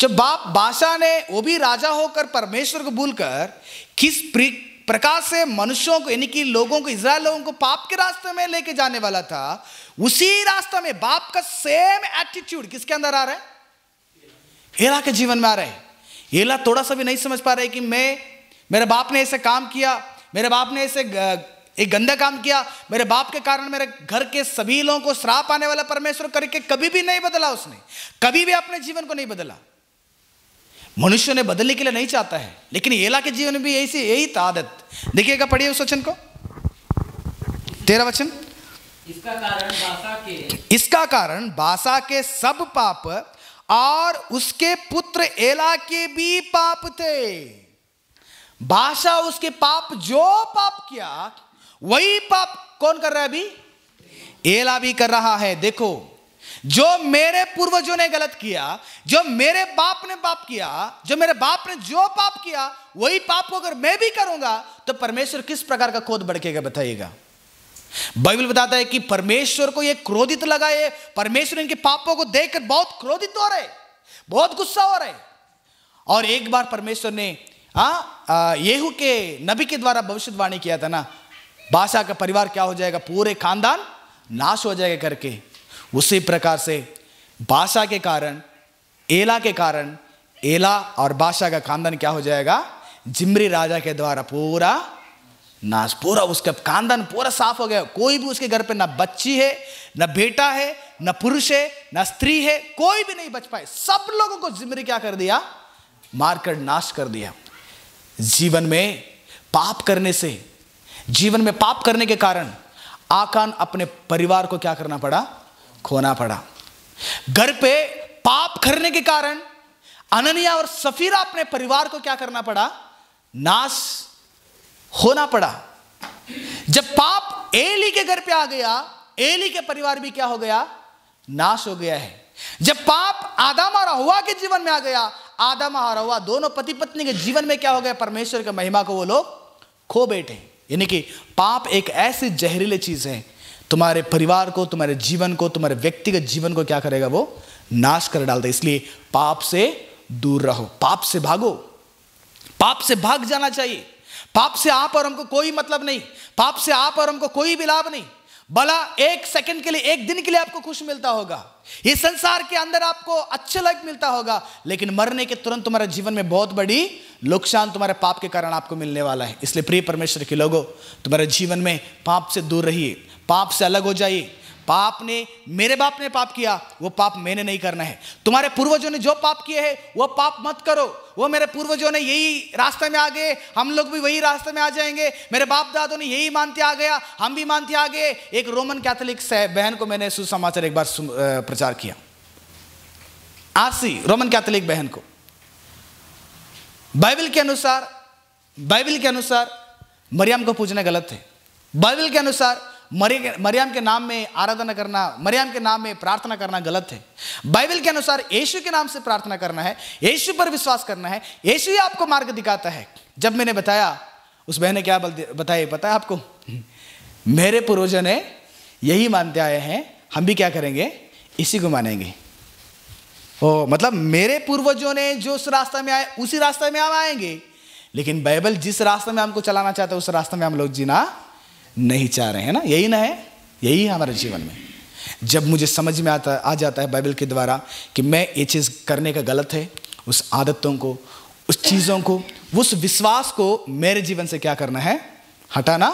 जो बाप बादशाह ने वो भी राजा होकर परमेश्वर को भूलकर किस प्रकार से मनुष्यों को यानी कि लोगों को, इजराइल लोगों को पाप के रास्ते में लेके जाने वाला था, उसी रास्ते में बाप का सेम एटीट्यूड किसके अंदर आ रहा है? एला के जीवन में आ रहा है। एला थोड़ा सा भी नहीं समझ पा रहा है कि मेरे बाप ने ऐसे काम किया, मेरे बाप ने ऐसे एक गंदा काम किया, मेरे बाप के कारण मेरे घर के सभी लोगों को श्राप आने वाला परमेश्वर करके कभी भी नहीं बदला उसने, कभी भी अपने जीवन को नहीं बदला। मनुष्य ने बदलने के लिए नहीं चाहता है, लेकिन एला के जीवन में भी यही आदत। देखिएगा, पढ़िए उस वचन को, 13 वचन। इसका कारण बासा के सब पाप और उसके पुत्र एला के भी पाप थे। बासा उसके पाप, जो पाप किया वही पाप कौन कर रहा है? अभी एला भी कर रहा है। देखो, जो मेरे पूर्वजों ने गलत किया, जो मेरे बाप ने पाप किया, जो मेरे बाप ने जो पाप किया, वही पाप को अगर मैं भी करूंगा तो परमेश्वर किस प्रकार का क्रोध भड़केगा, बताइएगा। बाइबल बताता है कि परमेश्वर को ये क्रोधित लगा, ये परमेश्वर इनके पापों को देखकर बहुत क्रोधित हो रहे, बहुत गुस्सा हो रहे। और एक बार परमेश्वर ने येहू के नबी के द्वारा भविष्यवाणी किया था ना, बादशाह का परिवार क्या हो जाएगा, पूरे खानदान नाश हो जाएगा करके। उसी प्रकार से बादशाह के कारण, एला के कारण, एला और बादशाह का खानदान क्या हो जाएगा, जिम्री राजा के द्वारा पूरा नाश, पूरा उसका खानदान पूरा साफ हो गया। कोई भी उसके घर पे ना बच्ची है, ना बेटा है, ना पुरुष है, ना स्त्री है, कोई भी नहीं बच पाए। सब लोगों को जिम्री क्या कर दिया, मारकर नाश कर दिया। जीवन में पाप करने से, जीवन में पाप करने के कारण आकान अपने परिवार को क्या करना पड़ा, खोना पड़ा। घर पे पाप करने के कारण अनन्या और सफीरा अपने परिवार को क्या करना पड़ा, नाश होना पड़ा। जब पाप एली के घर पे आ गया, एली के परिवार भी क्या हो गया, नाश हो गया है। जब पाप आदम और हव्वा के जीवन में आ गया, आदम और हव्वा दोनों पति पत्नी के जीवन में क्या हो गया, परमेश्वर की महिमा को वो लोग खो बैठे। यानी कि पाप एक ऐसी जहरीली चीज है, तुम्हारे परिवार को, तुम्हारे जीवन को, तुम्हारे व्यक्तिगत जीवन को क्या करेगा, वो नाश कर डालता है। इसलिए पाप से दूर रहो, पाप से भागो, पाप से भाग जाना चाहिए। पाप से आप और हमको कोई मतलब नहीं, पाप से आप और हमको कोई भी लाभ नहीं। भला एक सेकंड के लिए, एक दिन के लिए आपको खुश मिलता होगा, ये संसार के अंदर आपको अच्छे लाइफ मिलता होगा, लेकिन मरने के तुरंत तुम्हारे जीवन में बहुत बड़ी नुकसान तुम्हारे पाप के कारण आपको मिलने वाला है। इसलिए प्रिय परमेश्वर के लोगों, तुम्हारे जीवन में पाप से दूर रहिए, पाप से अलग हो जाइए। पाप ने, मेरे बाप ने पाप किया, वो पाप मैंने नहीं करना है। तुम्हारे पूर्वजों ने जो पाप किए हैं वो पाप मत करो। वो मेरे पूर्वजों ने यही रास्ते में आ गए, हम लोग भी वही रास्ते में आ जाएंगे। मेरे बाप दादों ने यही मानते आ गया, हम भी मानते आ गए। एक रोमन कैथोलिक बहन को मैंने सुसमाचार एक बार प्रचार किया, आरसी रोमन कैथोलिक बहन को। बाइबल के अनुसार मरियम को पूजना गलत है। बाइबल के अनुसार मरियम के नाम में आराधना करना, मरियम के नाम में प्रार्थना करना गलत है। बाइबल के अनुसार यीशु के नाम से प्रार्थना करना है, यीशु पर विश्वास करना है, यीशु ही आपको मार्ग दिखाता है। जब मैंने बताया, उस बहन ने क्या बताया पता है आपको? मेरे पूर्वजों ने यही मानते आए हैं, हम भी क्या करेंगे इसी को मानेंगे। ओ मतलब मेरे पूर्वजों ने जो उस रास्ते में आए उसी रास्ते में हम आएंगे, लेकिन बाइबल जिस रास्ते में हमको चलाना चाहता है उस रास्ते में हम लोग जीना नहीं चाह रहे हैं ना, यही ना है, यही हमारे जीवन में। जब मुझे समझ में आ जाता है बाइबल के द्वारा कि मैं ये चीज़ करने का गलत है, उस आदतों को, उस चीज़ों को, उस विश्वास को मेरे जीवन से क्या करना है, हटाना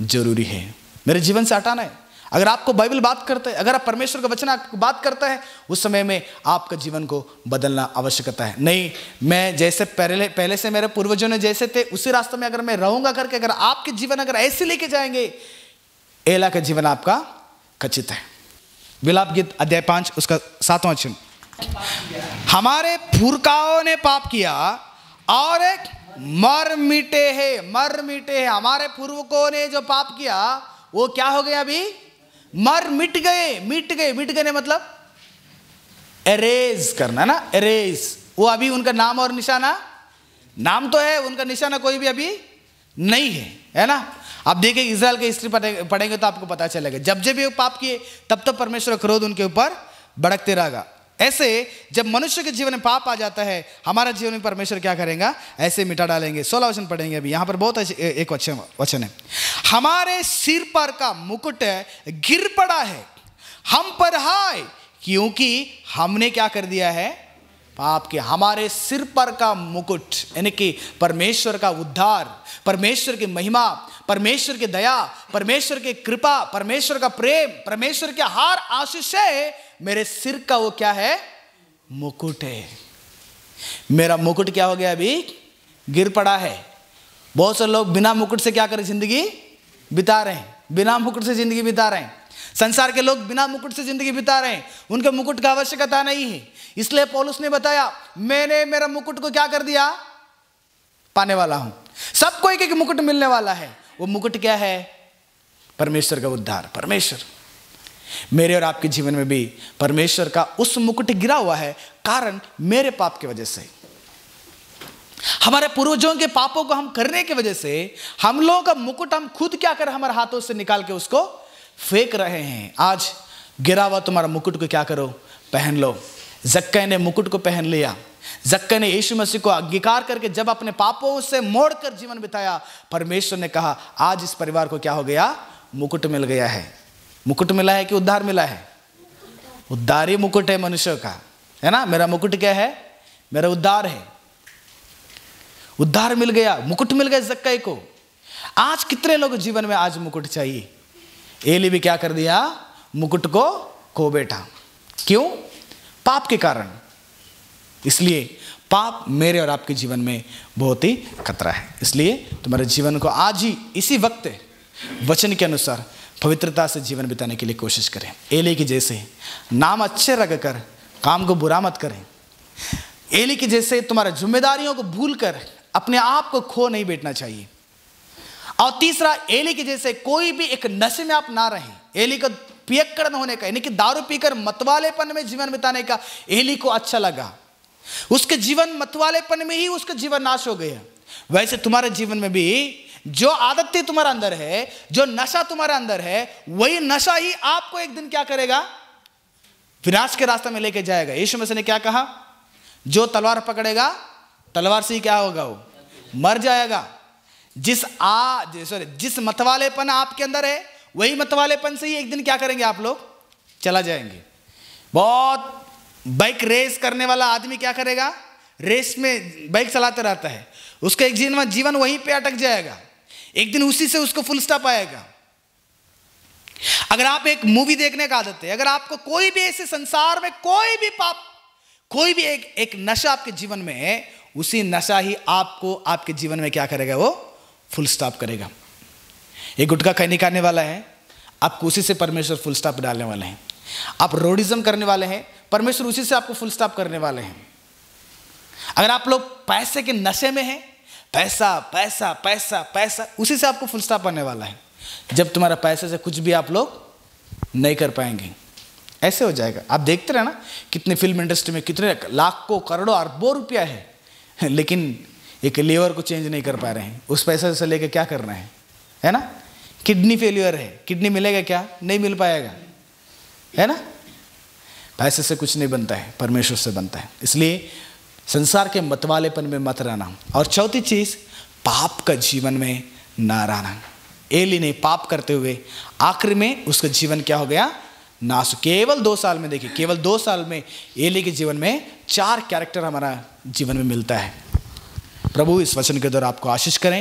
जरूरी है, मेरे जीवन से हटाना है। अगर आपको बाइबल बात करता है, अगर आप परमेश्वर का वचन आपको बात करता है, उस समय में आपका जीवन को बदलना आवश्यकता है। नहीं मैं जैसे पहले से मेरे पूर्वजों ने जैसे थे उसी रास्ते में अगर मैं रहूँगा करके, अगर आपके जीवन अगर ऐसे लेके जाएंगे, एला का जीवन आपका खचित है। विलाप गीत अध्याय 5 उसका 7वां वचन, हमारे पुरखाओं ने पाप किया और एक मर मिटे है। हमारे पूर्वजों ने जो पाप किया वो क्या हो गया, अभी मर मिट गए मतलब एरेज करना ना, एरेज। वो अभी उनका नाम और निशाना, नाम तो है उनका, निशाना कोई भी अभी नहीं है, है ना। आप देखिए इजराइल की हिस्ट्री पढ़ेंगे तो आपको पता चलेगा, जब ये पाप किए तब तक परमेश्वर क्रोध उनके ऊपर भड़कते रहेगा। ऐसे जब मनुष्य के जीवन में पाप आ जाता है, हमारा जीवन में परमेश्वर क्या करेगा, ऐसे मिटा डालेंगे। 16 वचन पढ़ेंगे अभी, यहाँ पर बहुत एक वचन है, हमारे सिर पर का मुकुट गिर पड़ा है हम पर, हाय क्योंकि हमने क्या कर दिया है, पाप के। हमारे सिर पर का मुकुट यानी कि परमेश्वर का उद्धार, परमेश्वर की महिमा, परमेश्वर की दया, परमेश्वर की कृपा, परमेश्वर का प्रेम, परमेश्वर के हर आशीष है, मेरे सिर का वो क्या है, मुकुट है। मेरा मुकुट क्या हो गया, अभी गिर पड़ा है। बहुत से लोग बिना मुकुट से क्या करें, जिंदगी बिता रहे हैं, बिना मुकुट से जिंदगी बिता रहे हैं। संसार के लोग बिना मुकुट से जिंदगी बिता रहे हैं, उनके मुकुट का आवश्यकता नहीं है। इसलिए पौलुस ने बताया, मैंने मेरा मुकुट को क्या कर दिया, पाने वाला हूं, सबको एक एक मुकुट मिलने वाला है। वो मुकुट क्या है, परमेश्वर का उद्धार। परमेश्वर मेरे और आपके जीवन में भी परमेश्वर का उस मुकुट गिरा हुआ है, कारण मेरे पाप की वजह से, हमारे पूर्वजों के पापों को हम करने की वजह से हम लोगों का मुकुट हम खुद क्या कर, हमारे हाथों से निकाल के उसको फेंक रहे हैं। आज गिरा हुआ तुम्हारा मुकुट को क्या करो, पहन लो। जक्कई ने मुकुट को पहन लिया, जक्कई ने यीशु मसीह को अंगीकार करके जब अपने पापों से मोड़कर जीवन बिताया, परमेश्वर ने कहा आज इस परिवार को क्या हो गया, मुकुट मिल गया है। मुकुट मिला है कि उद्धार मिला है, उद्धारी मुकुट है मनुष्य का, है ना। मेरा मुकुट क्या है, मेरा उद्धार है, उद्धार मिल गया, मुकुट मिल गया जक्कई को। आज कितने लोग जीवन में आज मुकुट चाहिए। एली भी क्या कर दिया, मुकुट को खो बैठा, क्यों, पाप के कारण। इसलिए पाप मेरे और आपके जीवन में बहुत ही खतरा है। इसलिए तुम्हारे जीवन को आज ही इसी वक्त वचन के अनुसार पवित्रता से जीवन बिताने के लिए कोशिश करें। एली के जैसे नाम अच्छे रख कर काम को बुरा मत करें। एली के जैसे तुम्हारे जिम्मेदारियों को भूल कर अपने आप को खो नहीं बैठना चाहिए। और तीसरा, एली के जैसे कोई भी एक नशे में आप ना रहें। एली को पियक्कड़ न होने का, यानी कि दारू पीकर मतवालेपन में जीवन बिताने का एली को अच्छा लगा, उसके जीवन मतवालेपन में ही उसका जीवन नाश हो गया। वैसे तुम्हारे जीवन में भी जो आदतें तुम्हारे अंदर है, जो नशा तुम्हारे अंदर है, वही नशा ही आपको एक दिन क्या करेगा, विनाश के रास्ते में लेके जाएगा। यीशु मसीह ने क्या कहा, जो तलवार पकड़ेगा तलवार से ही क्या होगा, वो मर जाएगा। जिस मतवालेपन आपके अंदर है वही मतवालेपन से ही एक दिन क्या करेंगे आप लोग, चला जाएंगे। बहुत बाइक रेस करने वाला आदमी क्या करेगा, रेस में बाइक चलाते रहता है, उसका एक जीवन वहीं पे अटक जाएगा, एक दिन उसी से उसको फुल स्टॉप आएगा। अगर आप एक मूवी देखने का आदत है, अगर आपको कोई भी ऐसे संसार में कोई भी पाप, कोई भी एक नशा आपके जीवन में है, उसी नशा ही आपको आपके जीवन में क्या करेगा, वो फुल स्टॉप करेगा। एक गुटखा निकालने वाला है, आपको उसी से परमेश्वर फुल स्टॉप डालने वाले हैं। आप रोडिज्म करने वाले हैं, परमेश्वर उसी से आपको फुल स्टॉप करने वाले हैं। अगर आप लोग पैसे के नशे में हैं, पैसा पैसा पैसा पैसा, उसी से आपको फुल स्टॉप करने वाला है। जब तुम्हारा पैसे से कुछ भी आप लोग नहीं कर पाएंगे, ऐसे हो जाएगा। आप देखते रहे ना कितने फिल्म इंडस्ट्री में कितने लाख को करोड़ों अरबों रुपया है, लेकिन एक लीवर को चेंज नहीं कर पा रहे हैं, उस पैसे से लेके क्या करना है ना। किडनी फेल्यूर है, किडनी मिलेगा क्या, नहीं मिल पाएगा, है ना। पैसे से कुछ नहीं बनता है, परमेश्वर से बनता है। इसलिए संसार के मतवालेपन में मत रहना। और चौथी चीज़, पाप का जीवन में ना रहना। एली ने पाप करते हुए आखिर में उसका जीवन क्या हो गया, नाश। केवल 2 साल में, देखिए केवल 2 साल में एली के जीवन में 4 कैरेक्टर हमारा जीवन में मिलता है। प्रभु इस वचन के द्वारा आपको आशीष करें।